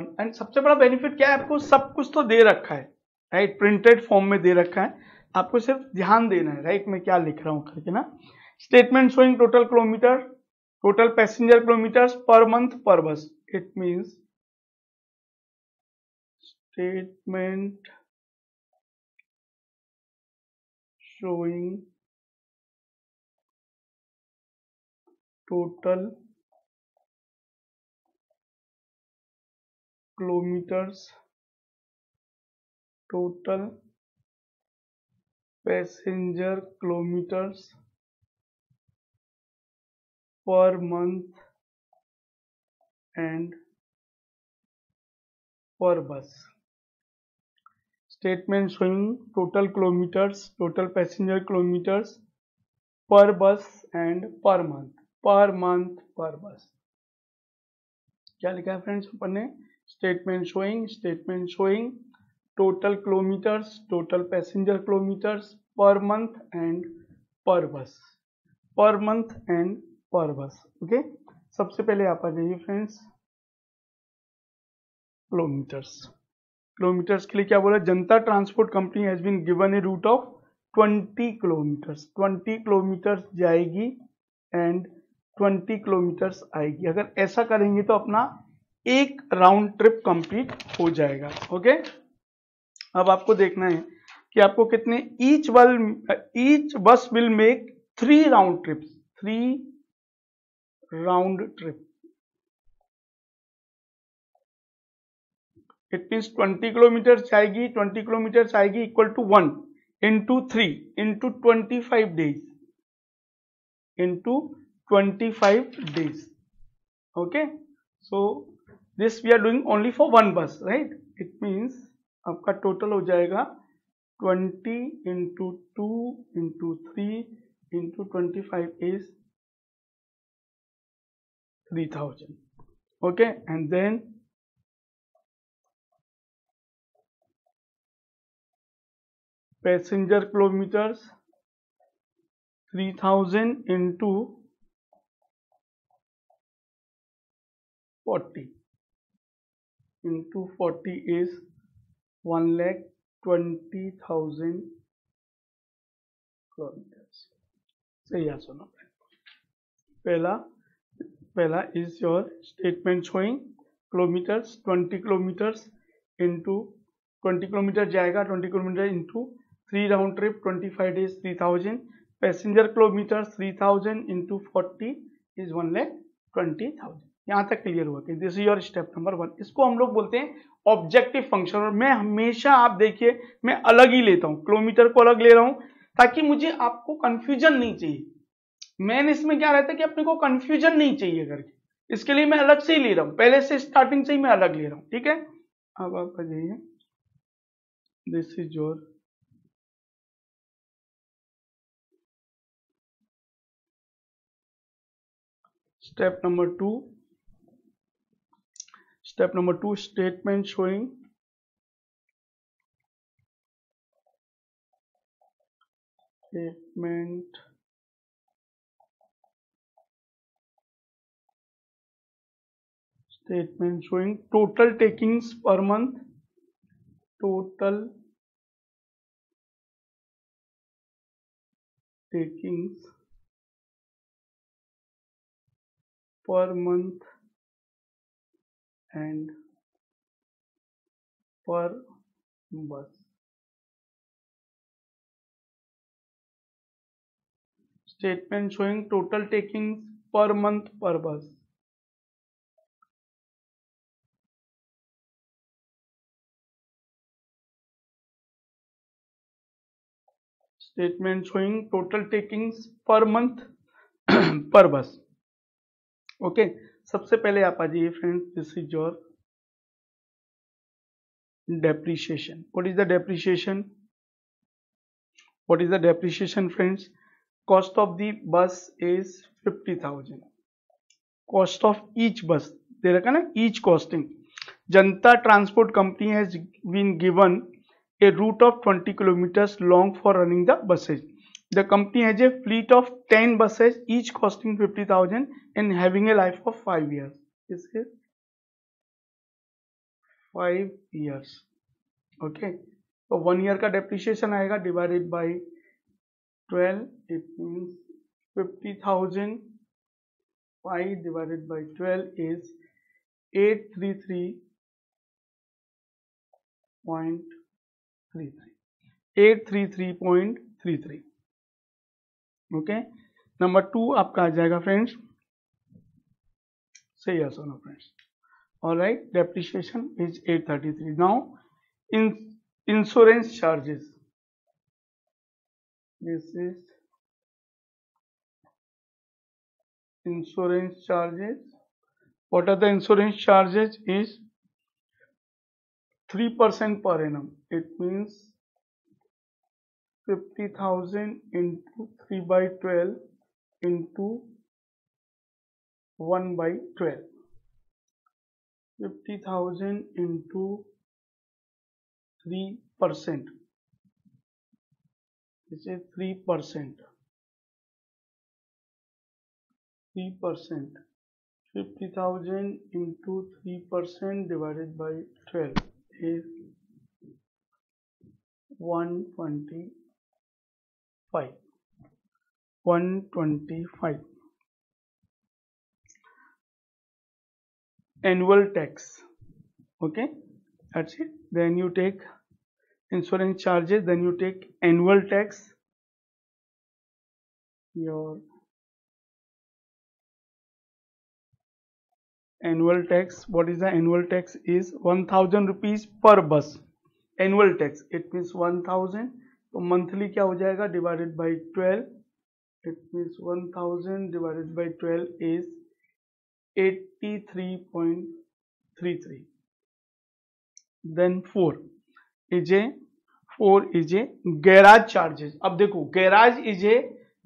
1। And सबसे बड़ा बेनिफिट क्या है, आपको सब कुछ तो दे रखा है राइट, प्रिंटेड फॉर्म में दे रखा है, आपको सिर्फ ध्यान देना है राइट मैं क्या लिख रहा हूँ करके ना। Statement showing total kilometer, total passenger kilometres per month per bus, it means statement showing total kilometres, total passenger kilometres per month and per bus. Statement showing total kilometres, total passenger kilometres per bus and per month per बस। क्या लिखा है friends अपन ने, statement showing total kilometres, total passenger kilometres per month and per bus, पर month and per बस, okay. सबसे पहले आप आ जाइए फ्रेंड्स किलोमीटर्स के लिए क्या बोला, Janata transport company has been given a route of 20 kilometers जाएगी एंड 20 किलोमीटर्स आएगी। अगर ऐसा करेंगे तो अपना एक राउंड ट्रिप कंप्लीट हो जाएगा, ओके। अब आपको देखना है कि आपको कितने, each bus will make 3 round trip, it means 20 kilometer जाएगी equal to 1 into 3 into 25 days, okay. So this we are doing only for one bus right, it means आपका टोटल हो जाएगा 20 into 2 into 3 into 25 is 3,000. Okay, and then passenger kilometers 3,000 into 40 into 40 is 1,20,000 kilometers. सही है सुनो पहला is your statement showing kilometers 20 kilometers into 20 kilometer जाएगा 20 kilometer into 3 round trip 25 days 3,000 passenger kilometers 3,000 into 40 is 1,20,000. यहाँ तक clear हुआ कि this is your step number 1. इसको हम लोग बोलते हैं ऑब्जेक्टिव फंक्शन और मैं हमेशा आप देखिए मैं अलग ही लेता हूँ किलोमीटर को अलग ले रहा हूँ ताकि मुझे आपको कंफ्यूजन नहीं चाहिए. मेन इसमें क्या रहता है कि अपने को कंफ्यूजन नहीं चाहिए करके इसके लिए मैं अलग से ही ले रहा हूँ पहले से स्टार्टिंग से ही मैं अलग ले रहा हूँ. ठीक है अब आप आ जाइए this is your step number 2. Step number 2 statement showing statement showing total takings per month and per bus. Statement showing total takings per month per bus. Statement showing total takings per month per bus. Okay. सबसे पहले आप आ जाइए friends this is your depreciation. What is the depreciation friends. Cost of the bus is 50,000. Cost of each bus दे रखा ना each costing. Janata transport company has been given a route of 20 kilometers long for running the buses. The company has a fleet of 10 buses, each costing 50,000 and having a life of 5 years. This is 5 years. Okay. So 1 year ka depreciation aega divided by 12. It means 50,000. 5 divided by 12 is 833.33. 833.33. Okay number 2 आपका आ जाएगा friends. Say yes और no friends. Alright depreciation is 833. Now insurance charges this is insurance charges. What are the insurance charges is 3% per annum. It means 50,000 into 3/12 into 1/12. 50,000 into 3%. This is 3%. 3%. 50,000 into 3% divided by 12 is 125. Annual tax. Okay, that's it. Then you take insurance charges, then you take annual tax. Your annual tax, what is the annual tax is 1,000 rupees per bus. Annual tax, it means 1,000. तो monthly क्या हो जाएगा divided by 12. It means 1,000 divided by 12 is 83.33. Then 4 is a garage charges. अब देखो garage is a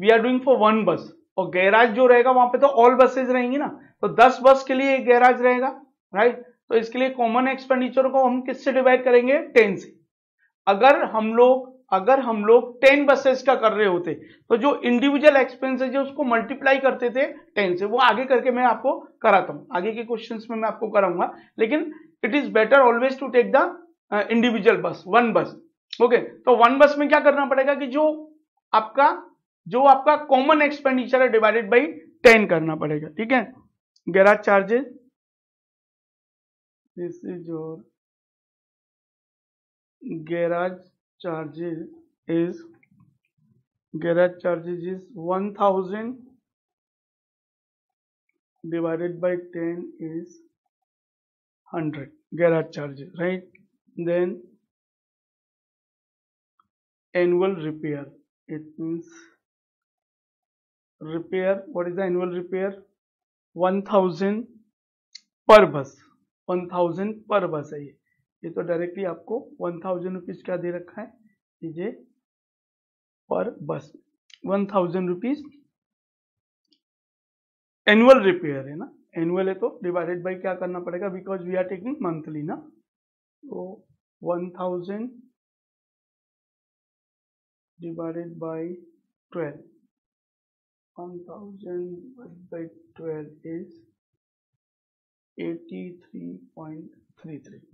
we are doing for one bus और garage जो रहेगा वहां पे तो ऑल बसेज रहेंगी ना तो 10 बस के लिए एक गैराज रहेगा, राइट। तो इसके लिए कॉमन एक्सपेंडिचर को हम किससे डिवाइड करेंगे, 10 से। अगर हम लोग 10 बसेस का कर रहे होते तो जो इंडिविजुअल एक्सपेंसेस है उसको मल्टीप्लाई करते थे 10 से। वो आगे करके मैं आपको कराता हूँ, आगे के क्वेश्चंस में मैं आपको कराऊंगा। लेकिन it is better always to take the individual bus, one bus. Okay, तो वन बस में क्या करना पड़ेगा कि जो आपका कॉमन एक्सपेंडिचर है डिवाइडेड बाई 10 करना पड़ेगा, ठीक है। Garage charges, this is your garage charges is 1000 divided by 10 is 100 garage charges, right? Then annual repair, it means repair. What is the annual repair? 1000 per bus, 1000 per bus है। ये तो directly आपको 1000 rupees क्या दे रखा है, ये पर बस 1000 रुपीज एनुअल रिपेयर है ना, एनुअल है तो डिवाइडेड बाय क्या करना पड़ेगा, because we are taking monthly ना। तो 1000 divided by 12, 1000 divided by 12 is 83.33।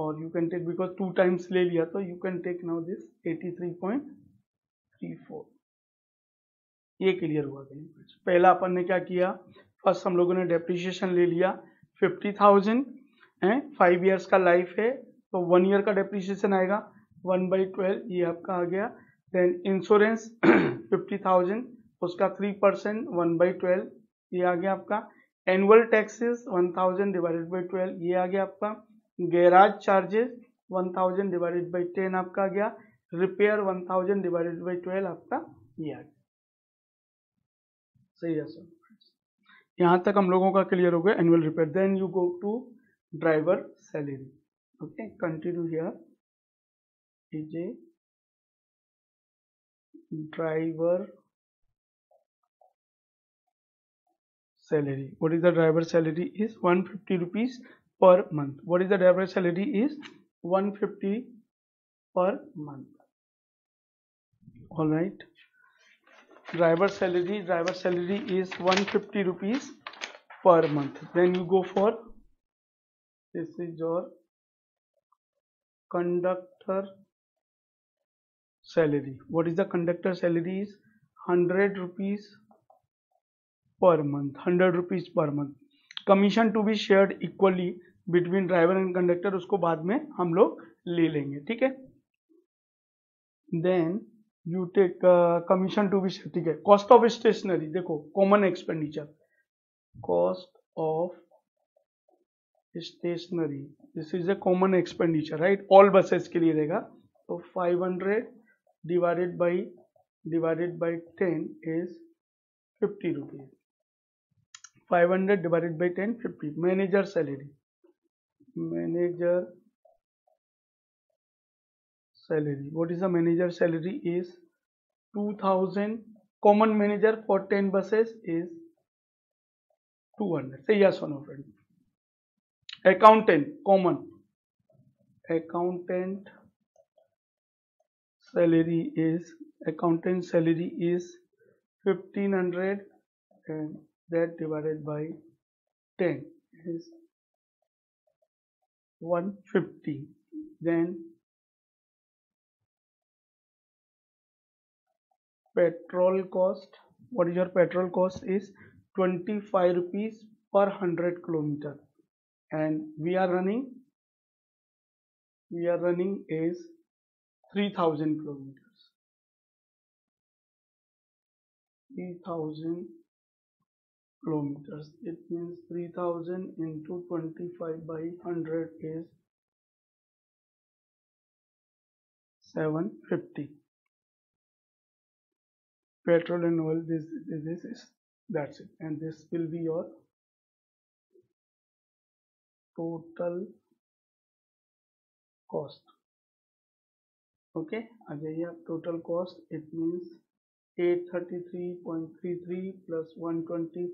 और you can take, because 2 times ले लिया तो you can take now this 83.34। ये क्लियर हुआ गया। पहला अपन ने क्या किया, फर्स्ट हम लोगों ने डेप्रिसिएशन ले लिया 50,000 है, 5 ईयर्स का लाइफ है तो 1 ईयर का डेप्रिसिएशन आएगा 1/12, ये आपका आ गया। देन इंश्योरेंस 50,000, उसका 3% 1/12 ये आ गया आपका। एनुअल टैक्सेस 1000 डिवाइडेड बाई 12 ये आ गया आपका। गैराज चार्जेस 1000 डिवाइडेड बाई 10 आपका गया। रिपेयर 1000 डिवाइडेड बाई 12 आपका ये आ गया। सही है सर, यहां तक हम लोगों का क्लियर हो गया annual repair. Then you go to driver salary, okay, continue here is a driver salary. What is the driver salary is 150 rupees per month. What is the driver salary is 150 per month. All right, driver salary is 150 rupees per month. Then you go for, this is your conductor salary. What is the conductor salary is 100 rupees per month. 100 rupees per month. Commission to be shared equally between driver and conductor, उसको बाद में हम लोग ले लेंगे, ठीक है। Then you take commission to be, ठीक है। कॉस्ट ऑफ स्टेशनरी, देखो common expenditure, cost of stationery, this is a common expenditure, right, all buses के लिए रहेगा। तो 500 divided by 10 is 50 rupees, 500 divided by 10 50। Manager salary, what is the manager salary is 2000. Common manager for 10 buses is 200. Say yes or no, friend. Accountant, common accountant salary is 1500, and that divided by 10 is 150. Then petrol cost, what is your petrol cost is 25 rupees per 100 kilometer, and we are running is 3000 kilometers, 3000 kilometers. It means 3000 into 25 by 100 is 750. Petrol and oil, this is, that's it, and this will be your total cost. Okay, आ जाइए आप, total cost, it means 833.33 plus 125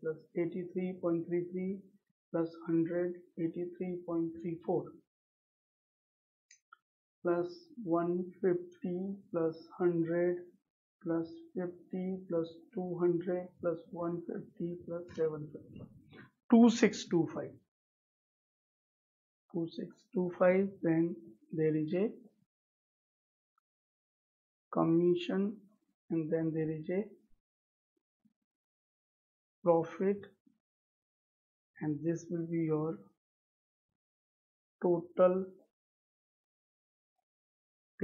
plus 83.33 plus 183.34 plus 150 plus 100 plus 50 plus 200 plus 150 plus 750 2625 2625 then there is a commission and then there is a profit and this will be your total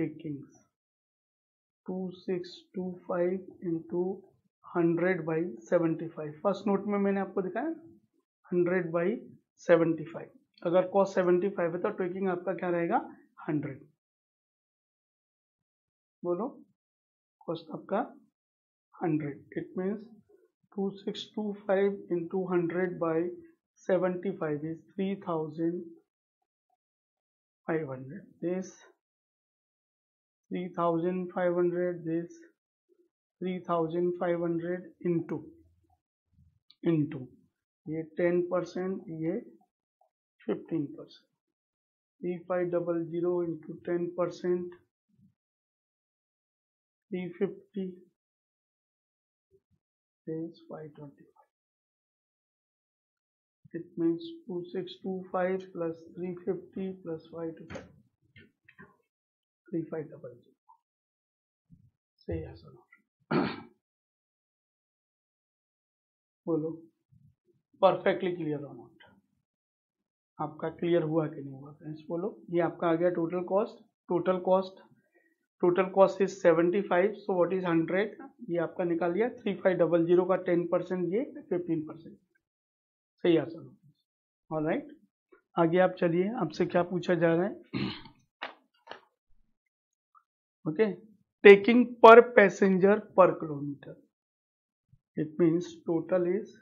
takings 2625 into 100 by 75 first note में मैंने आपको दिखाया 100 by 75 अगर cost 75 है तो taking आपका क्या रहेगा 100 बोलो कॉस्ट आपका 100 it means 2625 into 100 by 75 is 3500 this 3500 this 3500 into ये 10% ये 15% 3500 into 10% 350 is 525. It means 2625 plus 350 plus 525. 3500. Say yes or no? बोलो perfectly clear or not? आपका क्लियर हुआ कि नहीं हुआ फ्रेंड्स बोलो ये आपका आ गया total cost total cost is 75 so what is 100 ये आपका निकाल लिया 3500 का 10% ये 15% सही आंसर होगा ऑलराइट आगे आप चलिए आपसे क्या पूछा जा रहा है ओके टेकिंग पर पैसेंजर पर kilometre it means total is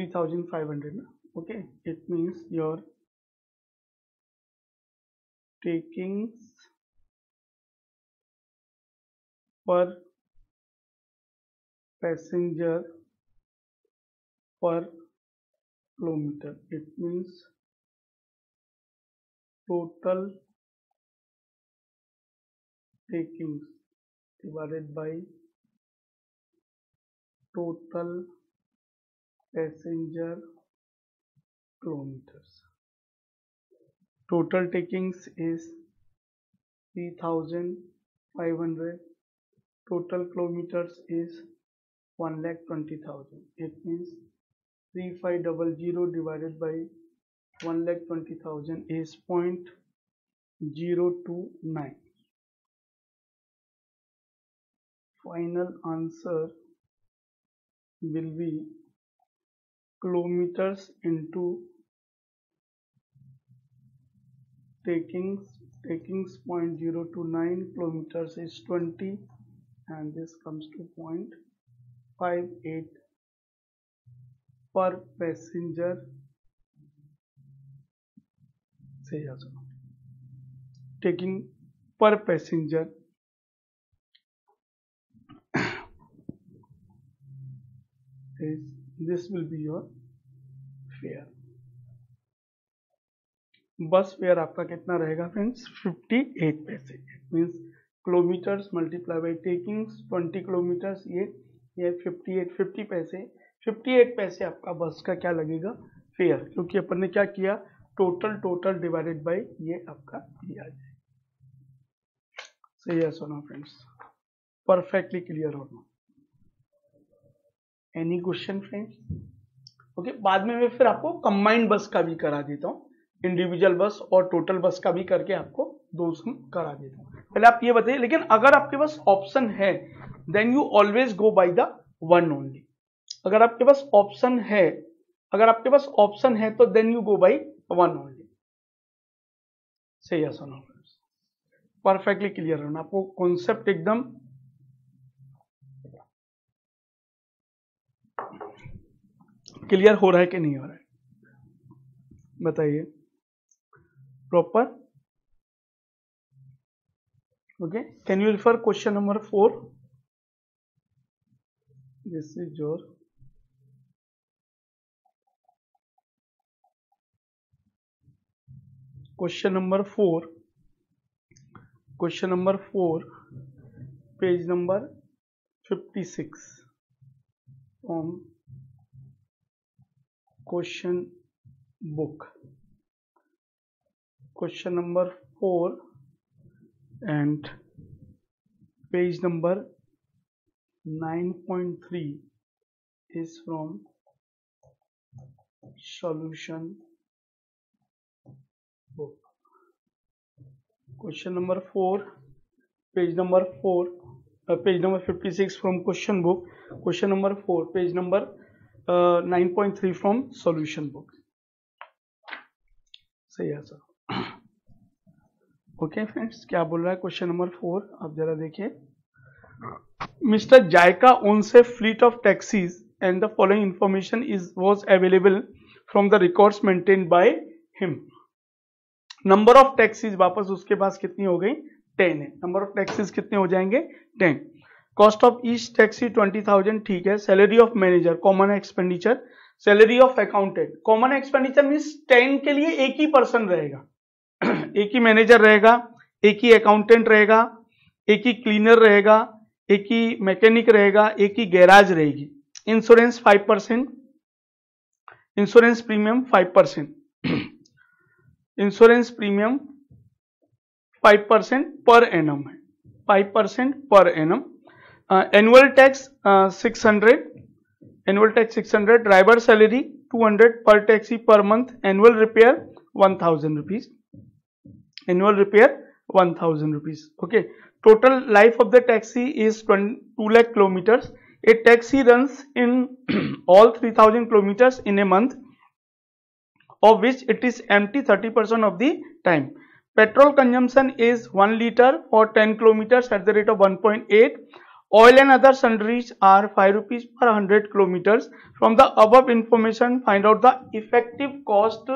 3500 ना okay it means your takings per passenger per kilometer it means total takings divided by total passenger kilometers total takings is 3500 total kilometers is 1,20,000 it means 3500 divided by 1,20,000 is 0.029 final answer will be kilometers into takings 0.029 kilometers is 20 and this comes to 0.58 per passenger say also taking per passenger is this will be your fare bus fare आपका कितना रहेगा friends 58 पैसे means kilometers multiply by takings 20 kilometers ये 58 पैसे आपका बस का क्या लगेगा फेयर क्योंकि अपन ने क्या किया टोटल डिवाइडेड बाई ये आपका दिया जाएगा सही है सोना फ्रेंड्स परफेक्टली क्लियर होना एनी क्वेश्चन फ्रेंड्स ओके बाद में मैं फिर आपको कंबाइंड बस का भी करा देता हूँ इंडिविजुअल बस और टोटल बस का भी करके आपको दोस्तों करा देता हूँ पहले आप ये बताइए लेकिन अगर आपके पास ऑप्शन है then you always go by the one only अगर आपके पास ऑप्शन है तो then you go by one only सही है सोना परफेक्टली क्लियर होना आपको कॉन्सेप्ट एकदम क्लियर हो रहा है कि नहीं हो रहा है बताइए proper okay can you refer question number 4 This is your question number 4. Question number 4, page number 56. From question book, question number 4 and page number 9.3 is from solution book. Question number 4, page number 56 from question book. Question number 4, page number 9.3 from solution book. सही है sir. Okay friends, क्या बोल रहा है question number 4, आप जरा देखिए. Mr. Jaika owns a fleet of taxis and the following information was available from the records maintained by him. Number of taxis वापस उसके पास कितनी हो गई, 10 है. Number of taxis कितने हो जाएंगे, 10. Cost of each taxi 20,000, ठीक है. Salary of manager, common expenditure. Salary of accountant, common expenditure means 10 के लिए एक ही पर्सन रहेगा, एक ही मैनेजर रहेगा, एक ही अकाउंटेंट रहेगा, एक ही क्लीनर रहेगा, एक ही मैकेनिक रहेगा, एक ही गैराज रहेगी. Insurance 5%, insurance premium 5%, insurance premium 5% per annum है, 5% per annum. Annual tax 600, annual tax 600. Driver salary 200 per taxi per month. Annual repair 1000 rupees, annual repair 1000 rupees. Okay. Total life of the taxi is 2 lakh kilometers. A taxi runs in all 3000 kilometers in a month, of which it is empty 30% of the time. Petrol consumption is 1 liter for 10 kilometers at the rate of 1.8. Oil and other sundries are 5 rupees per 100 kilometers. From the above information, find out the effective cost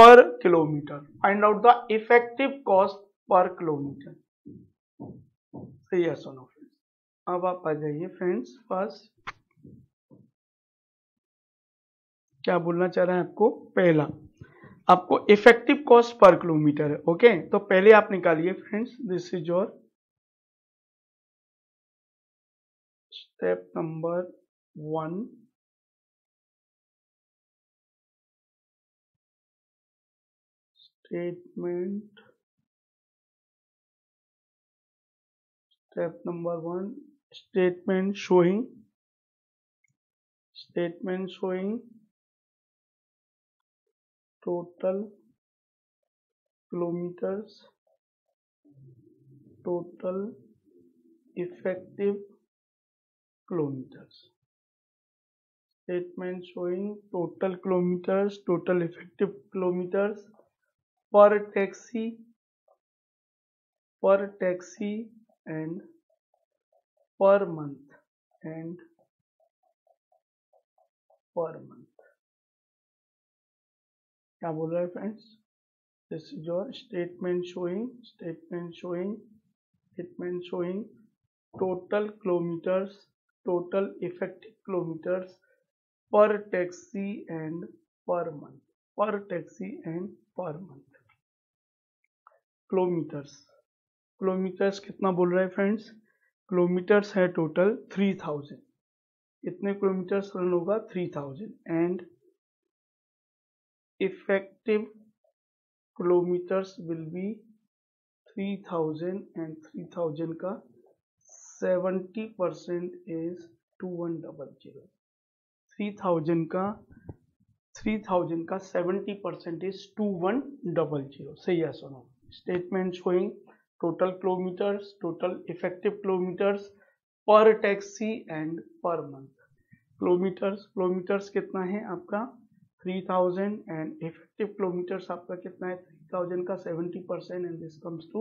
per kilometer. Find out the effective cost per kilometer. सही है सोनो friends. अब आप आ जाइए friends, first क्या बोलना चाह रहे हैं आपको. पहला आपको इफेक्टिव कॉस्ट पर किलोमीटर है. ओके, तो पहले आप निकालिए friends. This is your step number 1. Step number 1, statement showing total kilometers, total effective kilometers. Statement showing total kilometers, total effective kilometers per taxi and per month, and per month. क्या बोल रहा है friends. This is your statement showing total kilometres, total effective kilometers per taxi and per month, kilometers कितना बोल रहा है friends. Kilometres है total 3000. कितने किलोमीटर्स रन होगा, 3000. And effective kilometers will be 3000 and 3000 का 70% इज 2100. 3000 का 70% इज 2100. सही है सुनो. Statement showing total kilometres, total effective kilometers per taxi and per month. Kilometers कितना है आपका 3000 एंड इफेक्टिव किलोमीटर्स आपका कितना है 3000 का 70% and this comes to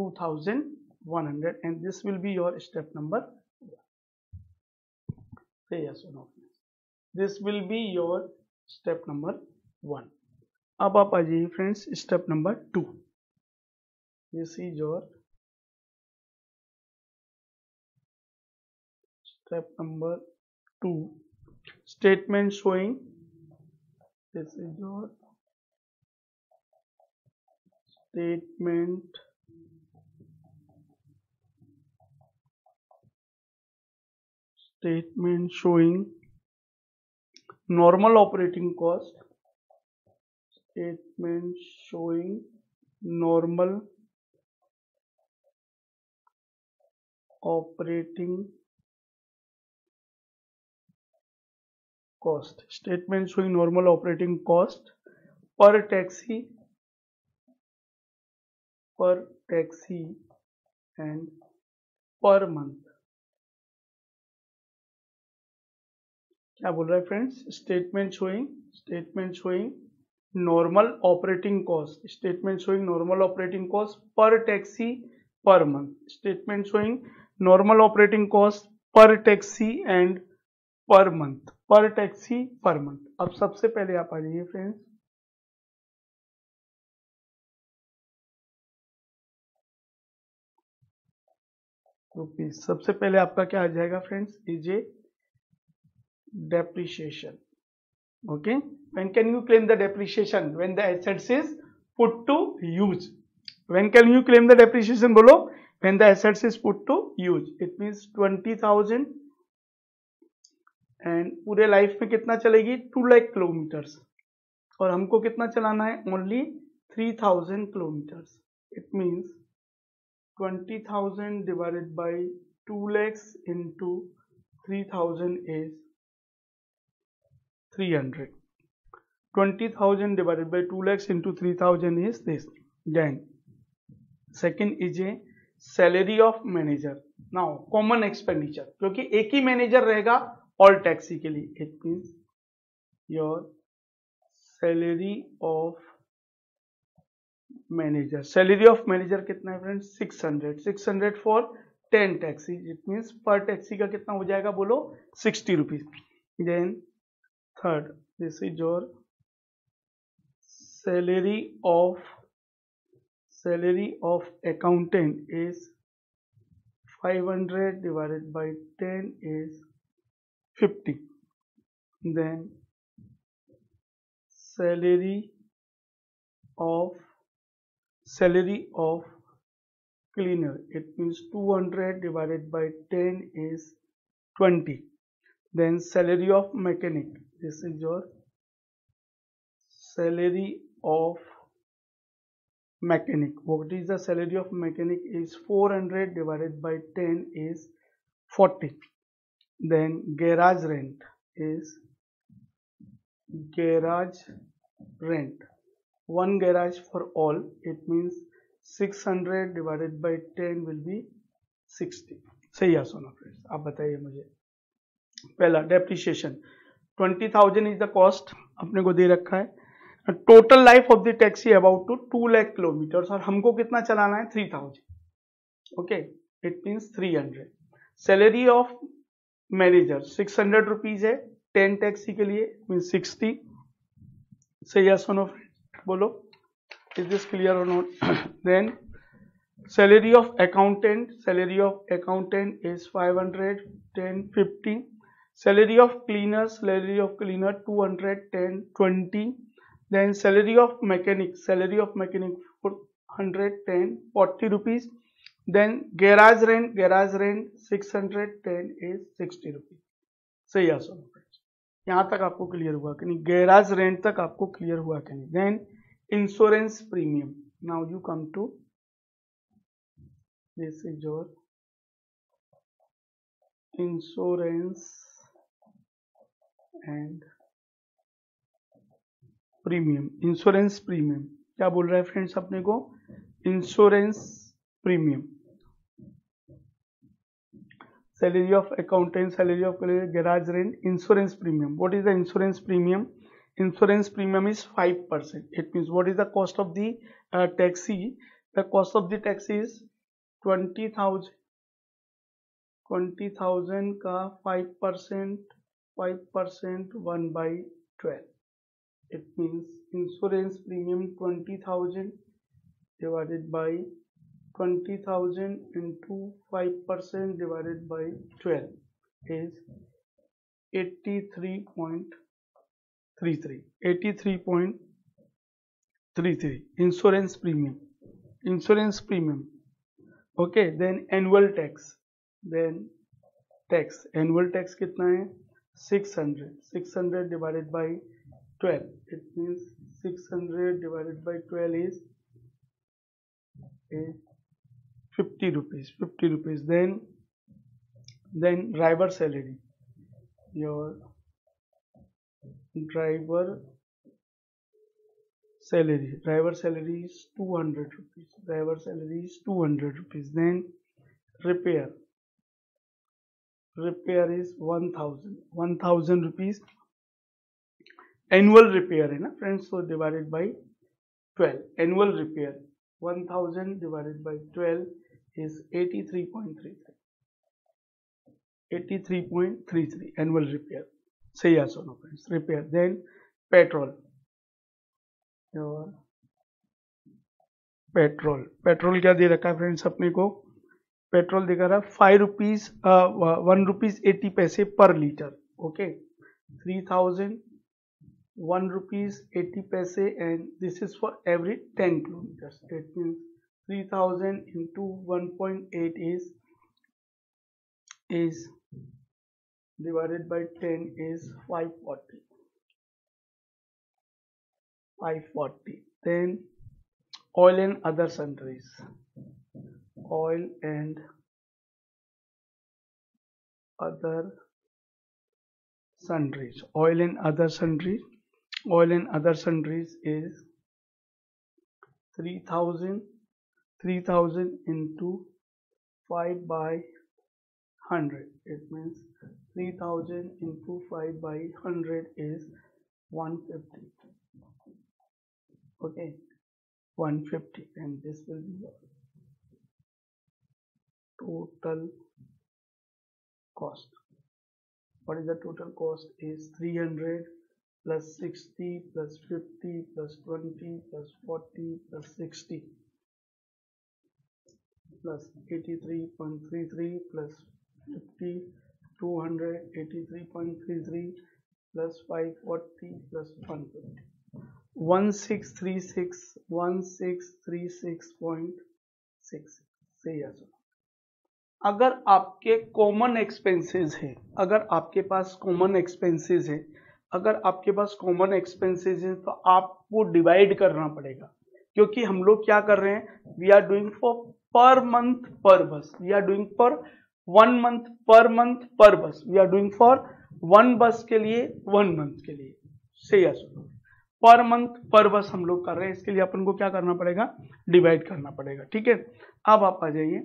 2100 and this will be your step number 1. Yes और no, this will be your step number 1. अब आप आ जाइए friends step number 2. This is your step number 2. Statement showing this is your statement showing normal operating cost, statement showing normal operating cost, statement showing normal operating cost per taxi and per month. क्या बोल रहा है friends? Statement showing normal operating cost, statement showing normal operating cost per taxi per month, statement showing normal operating cost per taxi and per month, per taxi per month. अब सबसे पहले आप आ जाइए फ्रेंड्स, रुपीज. सबसे पहले आपका क्या आ जाएगा फ्रेंड्स? इजे depreciation. Okay, when can you claim the depreciation? When the assets is put to use. When can you claim the depreciation? बोलो, when the assets is put to use. It means 20,000 and पूरे life में कितना चलेगी? 2 lakh kilometers. और हमको कितना चलाना है? Only 3,000 kilometers. It means 20,000 divided by 2 lakhs into 3,000 is 300. 20,000 divided by 2 lakhs into 3,000 is this. Then second is a salary of manager. Now common expenditure, क्योंकि एक ही manager रहेगा all taxi के लिए. It means your salary of manager. Salary of manager कितना है friends? 600. 600 for 10 taxi. It means per taxi का कितना हो जाएगा? बोलो 60 rupees. Then third, this is your salary of accountant is 500 divided by 10 is 50. Then salary of cleaner, it means 200 divided by 10 is 20. Then salary of mechanic, this is your salary of mechanic. What is the salary of mechanic? Is 400 divided by 10 is 40. Then garage rent, one garage for all. It means 600 divided by 10 will be 60. सही है सोना friends? आप बताइए मुझे. पहला depreciation 20,000 is the cost, अपने को दे रखा है. Total life of the taxi about two 2 lakh kilometers और हमको कितना चलाना है? 3,000. Okay, it means 300. Salary of manager 600 rupees है 10 टैक्सी के लिए, मीन्स 60. सही है सोनो फ्रेंड्स? बोलो, इज दिस क्लियर और not? Then salary of accountant, salary of accountant is 500, 10, 50. Salary of cleaner, salary of cleaner 210, 20. Then salary of mechanic, salary of mechanic 410, 40 rupees. Then garage rent 610 is 60 rupees. सही है sir? यहाँ तक आपको clear हुआ कि नहीं? Garage rent तक आपको क्लियर हुआ कि नहीं? Then insurance premium. Now you come to this is your insurance and premium. Insurance premium क्या बोल रहा है फ्रेंड्स? अपने को insurance premium, salary of accountant, salary of garage rent, insurance premium. What is the insurance premium? Insurance premium is 5%. It means what is the cost of the taxi? The cost of the taxi is 20,000 का 5% 1/12. It means insurance premium 20,000 divided by 20,000 into 5% divided by 12 is 83.33 insurance premium. Okay, then annual tax कितना है 600 divided by 12, it means 600 divided by 12 is 50 rupees. Then driver salary, your driver salary is 200 rupees. Then repair is 1000 rupees. Annual repair है ना friends, so divided by 12. Annual repair 1000 divided by 12 is 83.33 annual repair. Say yes or no friends, repair. Then petrol क्या दे रखा है friends अपने को, petrol दिखा रहा 1 रुपीज 80 पैसे पर लीटर. ओके 3000 1 रुपीज 80 पैसे and this is for every 10 kilometers. It means 3000 into 1.8 is divided by 10 is 540. Then oil and other sundries is 3000 into 5 by 100. It means 3000 into 5 by 100 is 150. Okay, 150, and this will be your total cost. What is the total cost? Is 300 plus 60 plus 50 plus 20 plus 40 plus 60 plus 83.33 plus 50, 200, 83.33 plus 540 plus 150. 1636.66. सही है sir. अगर आपके common expenses है, तो आपको divide करना पड़ेगा, क्योंकि हम लोग क्या कर रहे हैं, we are doing for per month per bus, we are doing for 1 month per month per bus, we are doing for 1 बस के लिए 1 मंथ के लिए. सही है सर. पर मंथ पर बस हम लोग कर रहे हैं, इसके लिए अपन को क्या करना पड़ेगा, डिवाइड करना पड़ेगा. ठीक है, अब आप आ जाइए,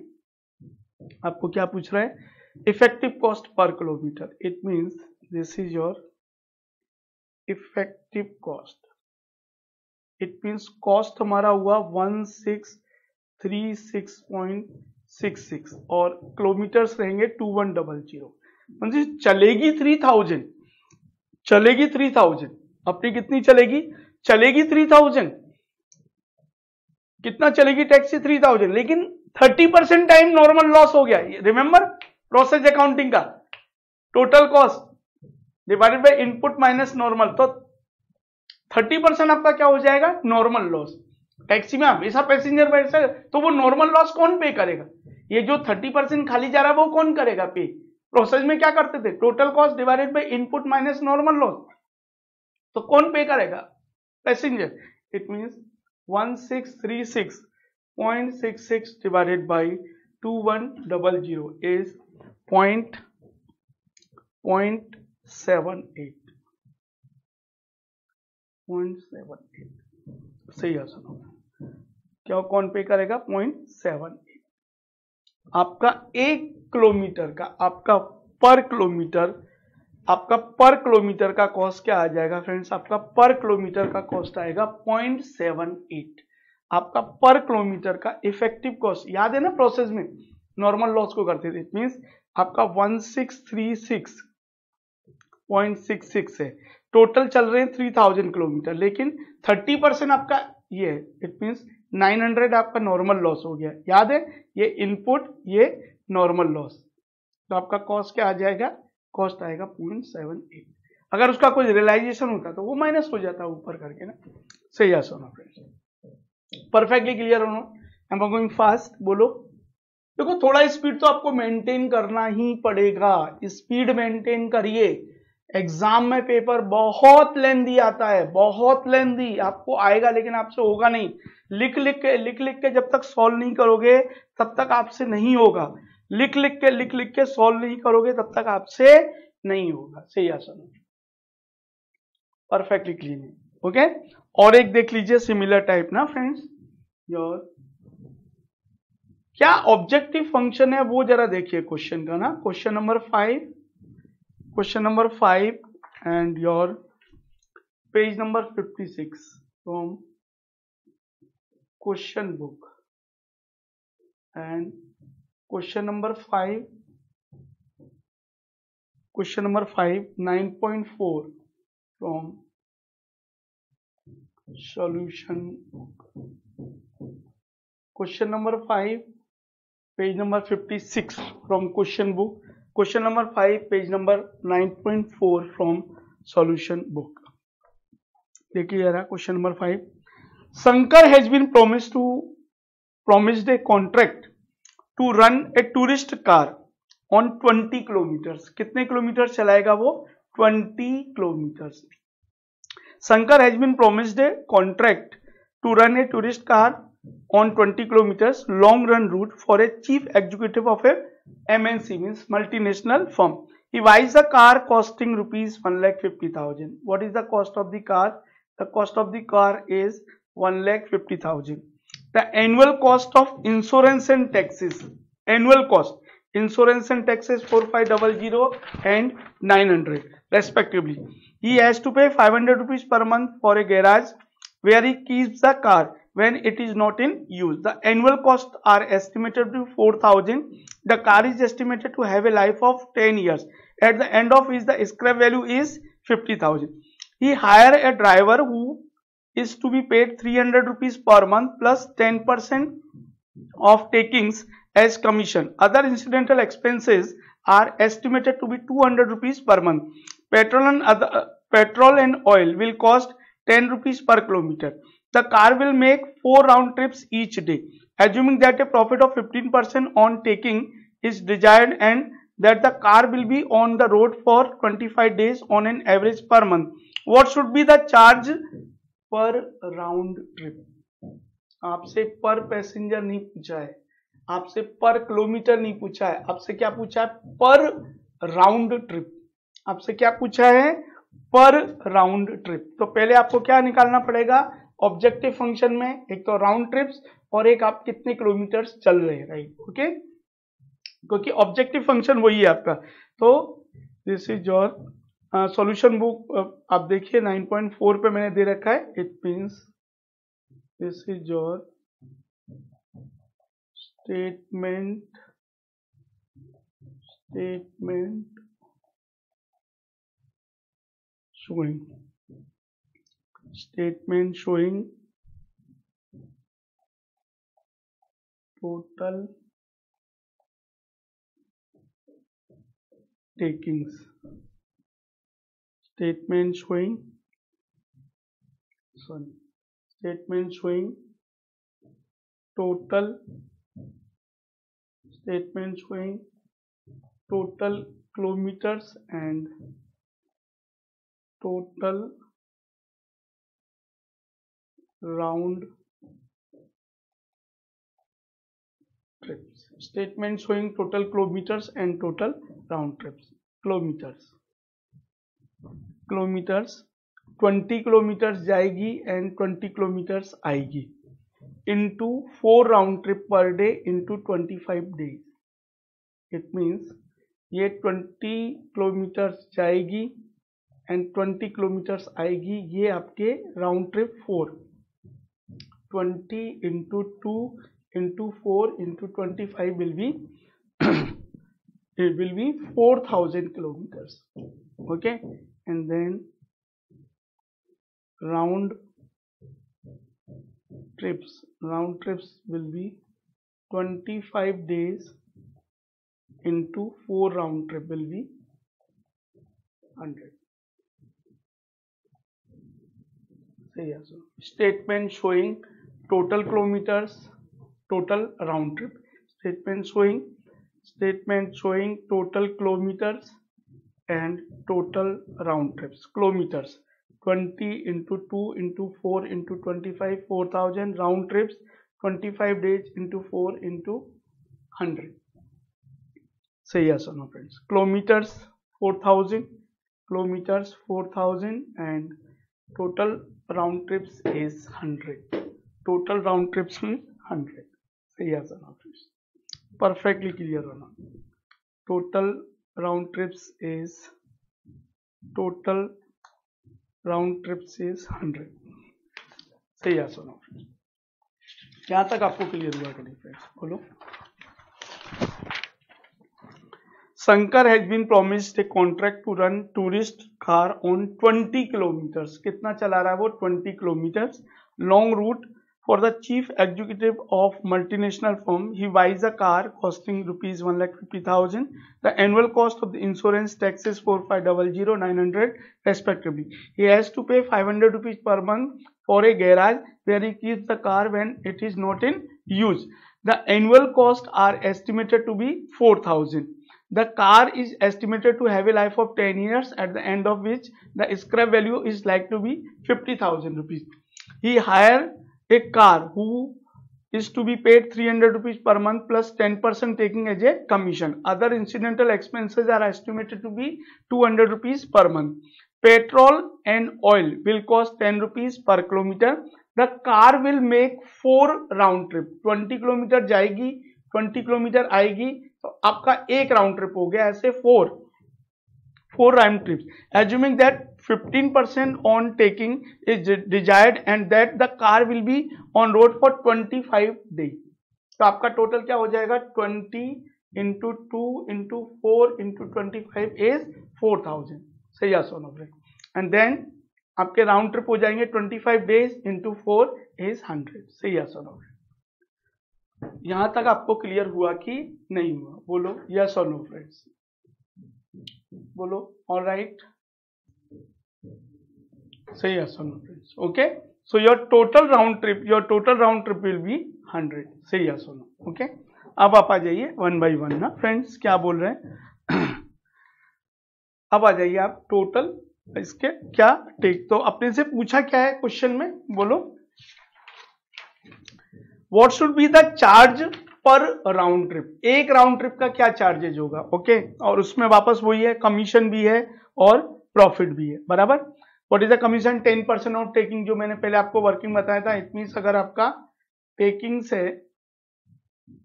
आपको क्या पूछ रहा है, effective cost per kilometre. It means this is your effective cost. It means cost हमारा हुआ 1636.66 और किलोमीटर्स रहेंगे 2100. मतलब चलेगी 3000, अपनी कितनी चलेगी 3000, कितना चलेगी टैक्सी 3000, लेकिन 30% टाइम नॉर्मल लॉस हो गया. रिमेंबर प्रोसेस अकाउंटिंग का, total cost divided by input minus normal, तो 30% आपका क्या हो जाएगा, नॉर्मल लॉस. टैक्सी में हमेशा पैसेंजर बैठे, तो वो नॉर्मल लॉस कौन पे करेगा, ये जो 30% खाली जा रहा है वो कौन करेगा पे. प्रोसेस में क्या करते थे, total cost divided by input minus normal loss, तो कौन पे करेगा, passenger. It means 1636.66 divided by 2100 is 0.78. सही आंसर क्या, कौन पे करेगा, 0.78. आपका 1 किलोमीटर का, आपका पर किलोमीटर का कॉस्ट क्या आ जाएगा फ्रेंड्स, आपका पर किलोमीटर का कॉस्ट आएगा 0.78. आपका पर किलोमीटर का इफेक्टिव कॉस्ट, याद है ना प्रोसेस में नॉर्मल लॉस को करते थे. इट मींस आपका 1636.66 है, टोटल चल रहे हैं 3000 किलोमीटर, लेकिन 30% आपका ये है. इट मींस 900 आपका नॉर्मल लॉस हो गया, याद है, ये इनपुट ये नॉर्मल लॉस, तो आपका कॉस्ट क्या आ जाएगा, कॉस्ट आएगा 0.78। अगर उसका कुछ रियलाइजेशन होता तो वो माइनस हो जाता ऊपर करके ना। सही आंसर होना फ्रेंड्स, परफेक्टली क्लियर होना। आई एम गोइंग फास्ट, बोलो। देखो थोड़ा स्पीड तो आपको मेंटेन करना ही पड़ेगा, स्पीड मेंटेन करिए। एग्जाम में पेपर बहुत लेंदी आता है, बहुत लेंदी आपको आएगा, लेकिन आपसे होगा नहीं। लिख लिख के जब तक सॉल्व नहीं करोगे तब तक आपसे नहीं होगा। लिख लिख के सॉल्व नहीं करोगे तब तक आपसे नहीं होगा। सही आंसर, परफेक्टली क्लियर। ओके, और एक देख लीजिए सिमिलर टाइप ना फ्रेंड्स। योर क्या ऑब्जेक्टिव फंक्शन है वो जरा देखिए क्वेश्चन का ना, question number 5 and your page number 56 from question book. And question number 5 9.4 from solution book. Question number 5 page number 56 from question book. Question number 5 page number 9.4 from solution book. देखिए जरा question number 5, Shankar has been promised a contract to run a tourist car on 20 kilometers. कितने kilometre चलाएगा वो? 20 kilometers. Shankar has been promised a contract to run a tourist car on 20 kilometers long run route for a chief executive of a MNC means multinational firm. He buys the car costing rupees 1,50,000. What is the cost of the car? The cost of the car is 1,50,000. The annual cost of insurance and taxes. Annual cost insurance and taxes 4,500 and 900 respectively. He has to pay 500 rupees per month for a garage where he keeps the car when it is not in use. The annual costs are estimated to 4,000. The car is estimated to have a life of 10 years. At the end of which the scrap value is 50,000. He hire a driver who is to be paid 300 rupees per month plus 10% of takings as commission. Other incidental expenses are estimated to be 200 rupees per month. Petrol and oil will cost 10 rupees per kilometer. The car will make 4 round trips each day. Assuming that a profit of 15% on taking is desired and that the car will be on the road for 25 days on an average per month, what should be the charge per round trip? आपसे per passenger नहीं पूछा है, आपसे पर kilometre नहीं पूछा है, आपसे क्या पूछा है? पर राउंड ट्रिप। आपसे क्या पूछा है? पर राउंड ट्रिप। तो पहले आपको क्या निकालना पड़ेगा ऑब्जेक्टिव फंक्शन में? एक तो राउंड ट्रिप्स और एक आप कितने किलोमीटर चल रहे हैं, राइट? ओके, क्योंकि ऑब्जेक्टिव फंक्शन वही है आपका। तो this is your solution book. आप देखिए 9.4 पे मैंने दे रखा है। It means this is your statement showing total takings, statement showing total kilometers and total round trips. Statement showing total kilometers and total round trips. Kilometers 20 kilometers जाएगी and 20 kilometers आएगी into 4 round trip per day into 25 days. It means ये 20 kilometers जाएगी and 20 kilometers आएगी। ये आपके round trip 4, 20 into 2 into 4 into 25 will be 4,000 kilometers. Okay, and then round trips will be 25 days into 4 round trip will be 100. सही है sir. Statement showing total kilometres, total round trip. Statement showing total kilometres and total round trips. Kilometers 20 × 2 × 4 × 25, 4000. Round trips 25 days into 4 × 100. Say yes or no, friends. Kilometers 4000. Kilometers 4000 and total round trips is 100. Total round trips is 100. Say yes or no, friends. Perfectly clear or not? Total round trips is 100. सही है सुनो, यहाँ तक आपको clear हुआ करें friends. बोलो. Shankar has been promised a contract to run tourist car on 20 kilometers. कितना चला रहा है वो? 20 kilometers long route. For the chief executive of multinational firm, he buys a car costing rupees 1,50,000. The annual cost of the insurance, taxes, 4,500, 900, respectively. He has to pay 500 rupees per month for a garage where he keeps the car when it is not in use. The annual costs are estimated to be 4,000. The car is estimated to have a life of 10 years, at the end of which the scrap value is likely to be 50,000 rupees. He hires a car who is to be paid 300 rupees per month plus 10% taking as a commission. Other incidental expenses are estimated to be 200 rupees per month. Petrol and oil will cost 10 rupees per kilometer. The car will make 4 round trip. 20 kilometer जाएगी, 20 kilometre आएगी, तो आपका एक round trip हो गया. ऐसे 4 round trips. Assuming that 15% on taking is desired and that the car will be on road for 25 days. तो आपका टोटल क्या हो जाएगा? 20 × 2 × 4 × 25 is 4,000. सही है सोनो फ्रेंड्स. एंड देन आपके राउंड ट्रिप हो जाएंगे 25 days × 4 is 100. सही है सोनो फ्रेंड्स. यहां तक आपको क्लियर हुआ कि नहीं हुआ? बोलो यस और नो फ्रेंड्स. बोलो ऑल राइट. सही है सुनो friends. Okay, so your total round trip will be 100. सही है सुनो. ओके, अब आप आ जाइए वन बाय वन ना फ्रेंड्स. क्या बोल रहे हैं? अब आ जाइए आप टोटल इसके क्या टेक. तो अपने से पूछा क्या है क्वेश्चन में? बोलो what should be the charge per round trip. एक राउंड ट्रिप का क्या चार्जेज होगा? ओके, और उसमें वापस वही है, कमीशन भी है और प्रॉफिट भी है, बराबर. What is the commission? 10% of taking, जो मैंने पहले आपको वर्किंग बताया था. इट मीन्स अगर आपका टेकिंग से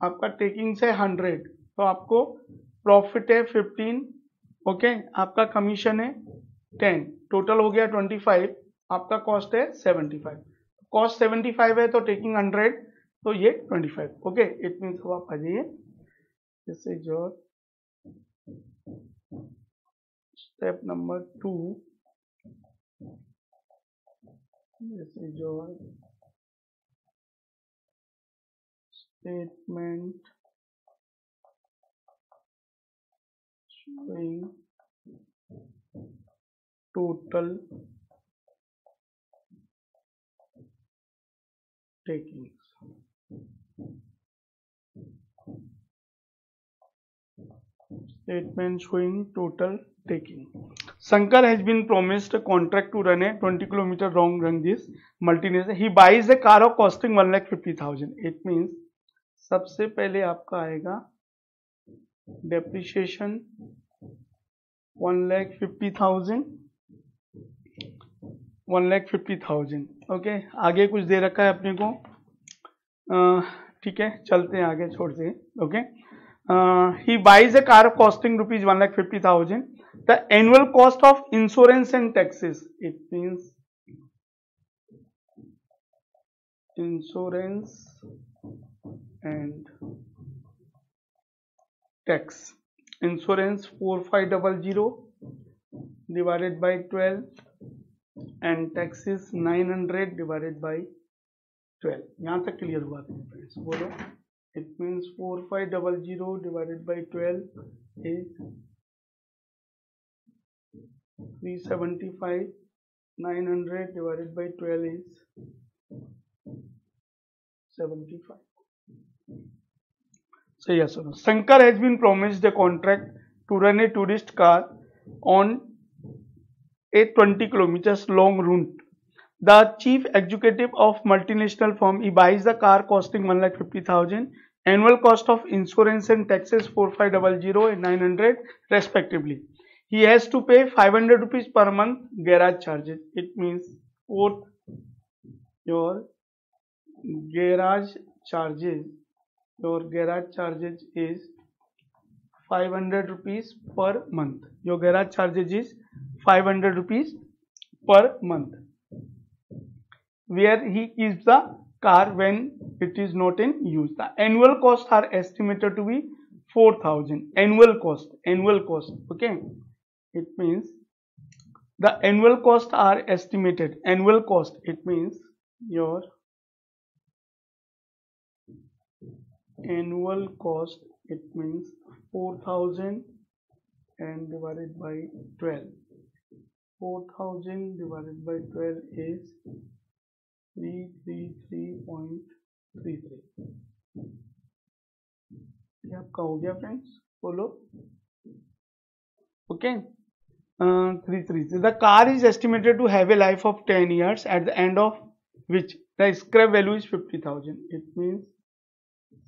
100 तो आपको प्रॉफिट है 15. ओके, आपका कमीशन है 10, टोटल हो गया 25. आपका कॉस्ट है 75. कॉस्ट 75 है तो टेकिंग 100 तो ये 25. ओके, इट मीन्स आप आ जाइए. This is your step number 2. This is your statement showing total taking. Statement showing total taking. Shankar has been promised a contract to run a 20-kilometer long run this multinational. He buys a car costing 1,50,000. It means सबसे पहले आपका आएगा depreciation 1,50,000. Okay, आगे कुछ दे रखा है अपने को. ठीक है, चलते हैं आगे, छोड़ते हैं. Okay, he buys a car costing rupees 1,50,000. The annual cost of insurance and taxes. It means insurance and tax. Insurance 4,500 divided by 12 and taxes 900 divided by 12. यहाँ तक क्लियर हुआ फ्रेंड्स? बोलो. It means 4,500 divided by 12 is 375 900 divided by 12 is 75. So yes or no? Shankar has been promised a contract to run a tourist car on a 20 kilometers long route. The chief executive of multinational firm, he buys the car costing 1,50,000. Annual cost of insurance and taxes 4,500 and 900 respectively. He has to pay 500 rupees per month garage charges. It means what your garage charges is 500 rupees per month. Your garage charges is 500 rupees per month. Where he keeps the car when it is not in use. The annual costs are estimated to be 4,000. Annual cost. Okay. It means the annual costs are estimated. Annual cost. It means your annual cost. It means 4,000 and divided by 12. 4,000 divided by 12 is 333.33. ये आपका हो गया friends, बोलो okay. 333. The car is estimated to have a life of 10 years, at the end of which the scrap value is 50,000. It means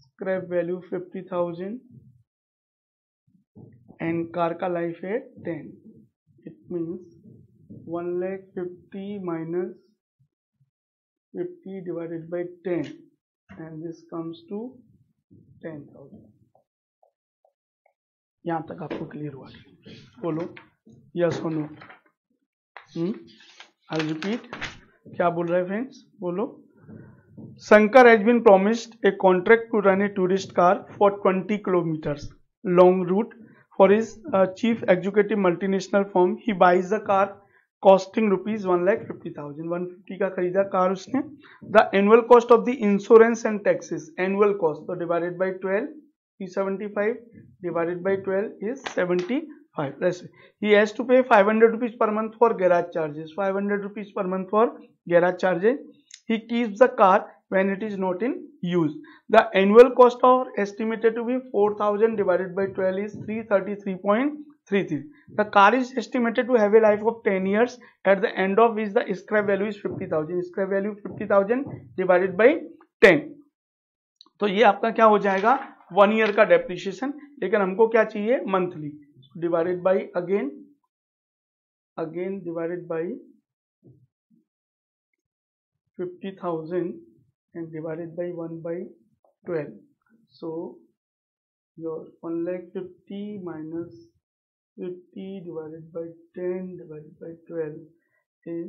scrap value 50,000 and car का life है 10. It means 150,000 minus 50 divided by 10, and this comes to 10,000. यहाँ तक आपको clear हुआ? बोलो yes और no. I repeat, क्या बोल रहे हैं फ्रेंड्स, बोलो. Shankar has been promised a contract to run a tourist car for 20 kilometers long route for his chief executive multinational firm. He buys the car costing rupees 1,50,000. 150 का खरीदा car उसने. The annual cost of the insurance and taxes, annual cost तो divided by 12, 375 divided by 12 is 75. He has to pay 500 rupees per month for garage charges. 500 rupees per month for garage charges. He keeps the car when it is not in use. The annual cost are estimated to be 4,000 divided by 12 is 333.33. The car is estimated to have a life of 10 years, at the end of which the scrap value is 50,000. Scrap value 50,000 divided by 10. तो ये आपका क्या हो जाएगा, 1 year का depreciation. लेकिन हमको क्या चाहिए, monthly. Divided by again divided by 50,000 and divided by 1/12. So your 150 minus 50 divided by 10 divided by 12 is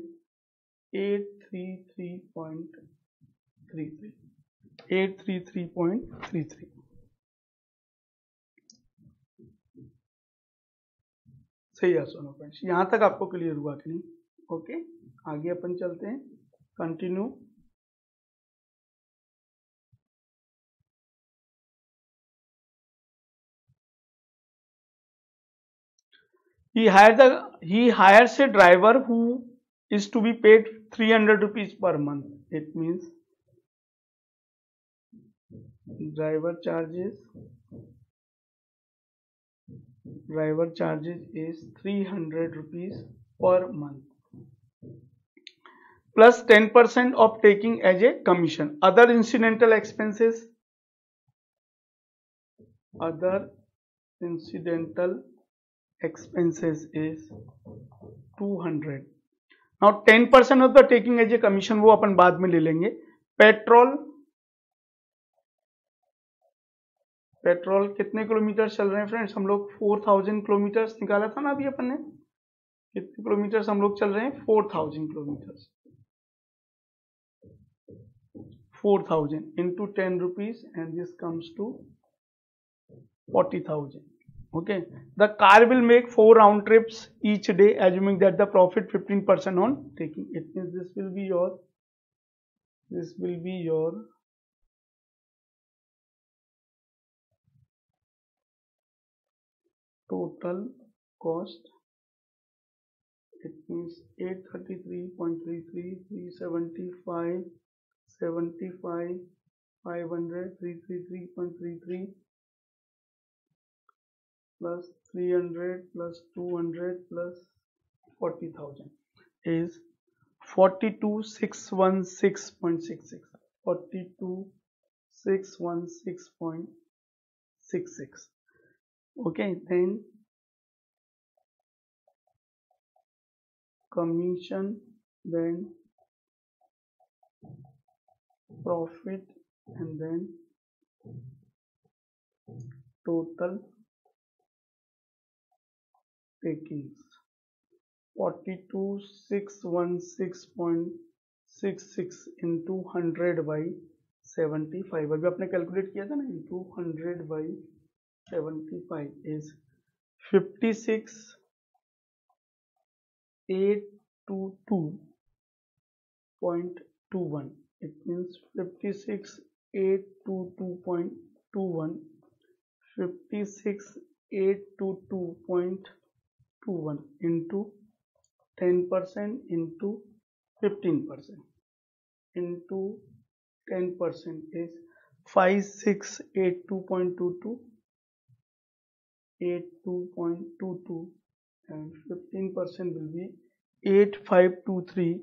833.33. 833.33. सही है सोनो फ्रेंड्स, यहां तक आपको क्लियर हुआ कि नहीं? ओके, आगे अपन चलते हैं, continue. He hires a driver who is to be paid 300 rupees per month. It means driver charges is 300 rupees per month plus 10% of taking as a commission. Other incidental expenses, is 200. Now 10% of the taking as a commission वो अपन बाद में ले लेंगे. Petrol कितने kilometre चल रहे हैं friends हम लोग? 4,000 किलोमीटर्स निकाला था ना अभी अपन ने. कितने किलोमीटर्स हम लोग चल रहे हैं? 4,000 kilometers. 4,000 into 10 rupees and this comes to 40,000. Okay, the car will make 4 round trips each day, assuming that the profit 15% on taking. It means this will be your total cost 833.33, 375, 500, 333.33 plus 300 plus 200 plus 40,000 is 42,616.66. 42,616.66. Okay, then commission, then profit, and then total takings. 42,616.66 into 100/75. अभी आपने calculate किया था ना, into 100/75 is 56,822.21. It means 56,822.21, 56,822.21 into 10% into 15% into 10% is 5682.22, 82.22, and 15% will be 8523,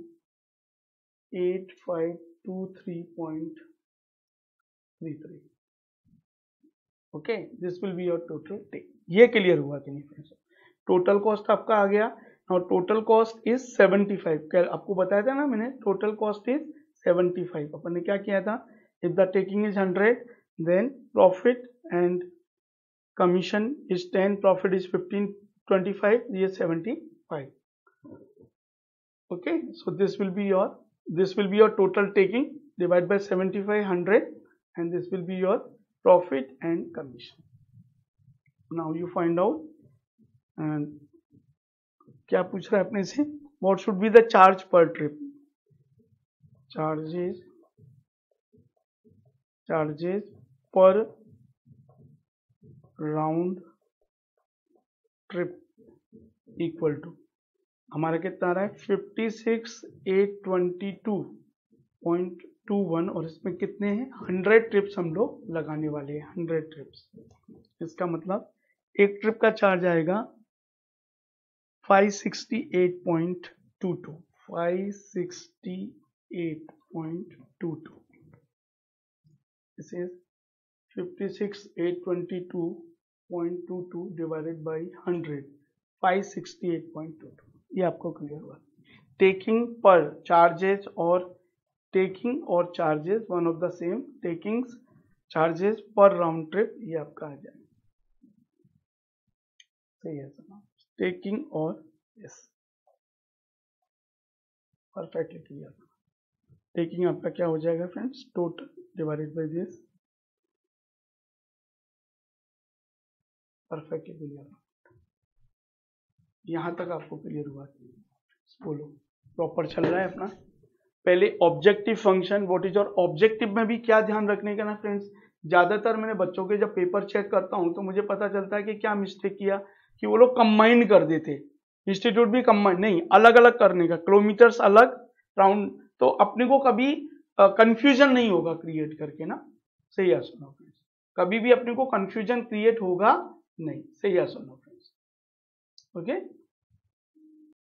8523.33. Okay, this will be your total take. ये clear हुआ कि नहीं friends? Total cost आपका आ गया और टोटल कॉस्ट इज 75. क्या आपको बताया था ना मैंने, टोटल कॉस्ट इज 75. अपन ने क्या किया था, if the taking is 100 then profit and commission is 10, profit is 15, 25, ये 75. Okay, so this will be your total taking, divided by 75, 100, and this will be your profit and commission. Now you find out. And क्या पूछ रहा है अपने से, what should be the charge per trip? Charges per round trip equal to, हमारा कितना आ रहा है 56,822.21, और इसमें कितने हैं 100 ट्रिप्स हम लोग लगाने वाले हैं, 100 ट्रिप्स. इसका मतलब एक ट्रिप का चार्ज आएगा 568.22, 568.22. This is 56,822.22 divided by 100, 568.22. ये आपको क्लियर हुआ. टेकिंग पर चार्जेस और टेकिंग और charges one of the same, takings charges per round trip ये आपका आ जाएगा. सही है सर, टेकिंग और यस परफेक्टली क्लियर. टेकिंग आपका क्या हो जाएगा friends, total divided by this. Perfectly clear, यहाँ तक आपको क्लियर हुआ. बोलो प्रॉपर चल रहा है अपना. पहले ऑब्जेक्टिव फंक्शन व्हाट इज, और ऑब्जेक्टिव में भी क्या ध्यान रखने का ना फ्रेंड्स, ज्यादातर मैंने बच्चों के जब पेपर चेक करता हूं तो मुझे पता चलता है कि क्या मिस्टेक किया कि वो लोग कंबाइन कर देते, इंस्टीट्यूट भी कंबाइन नहीं, अलग अलग करने का, किलोमीटर्स अलग राउंड, तो अपने को कभी कंफ्यूजन नहीं होगा क्रिएट करके ना. सही है सुनो फ्रेंड्स, कभी भी अपने को कंफ्यूजन क्रिएट होगा नहीं. सही है सुनो फ्रेंड्स, ओके.